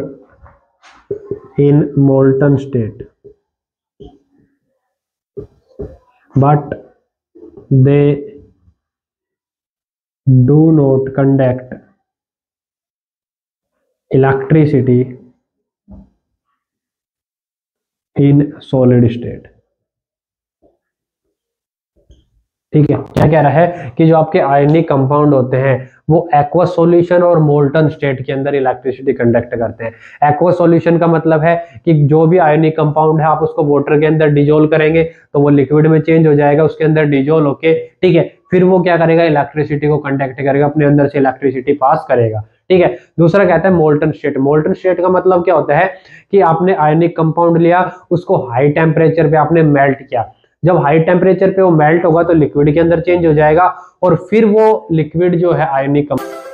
in molten state, but they do not conduct electricity in solid state. ठीक है, क्या कह रहा है कि जो आपके आयनिक कंपाउंड होते हैं वो एक्वा सॉल्यूशन और मोल्टन स्टेट के अंदर इलेक्ट्रिसिटी कंडक्ट करते हैं। एक्वा सॉल्यूशन का मतलब है कि जो भी आयनिक कंपाउंड है आप उसको वाटर के अंदर डिजोल्व करेंगे तो वो लिक्विड में चेंज हो जाएगा, उसके अंदर डिजोल्व होके ठीक है फिर वो क्या करेगा, इलेक्ट्रिसिटी को कंडक्ट करेगा, अपने अंदर से इलेक्ट्रिसिटी पास करेगा। ठीक है, दूसरा कहता है मोल्टन स्टेट। मोल्टन स्टेट का मतलब क्या होता है कि आपने आयनिक कंपाउंड लिया, उसको हाई टेम्परेचर पे आपने मेल्ट किया, जब हाई टेम्परेचर पे वो मेल्ट होगा तो लिक्विड के अंदर चेंज हो जाएगा और फिर वो लिक्विड जो है आयनिक कंपाउंड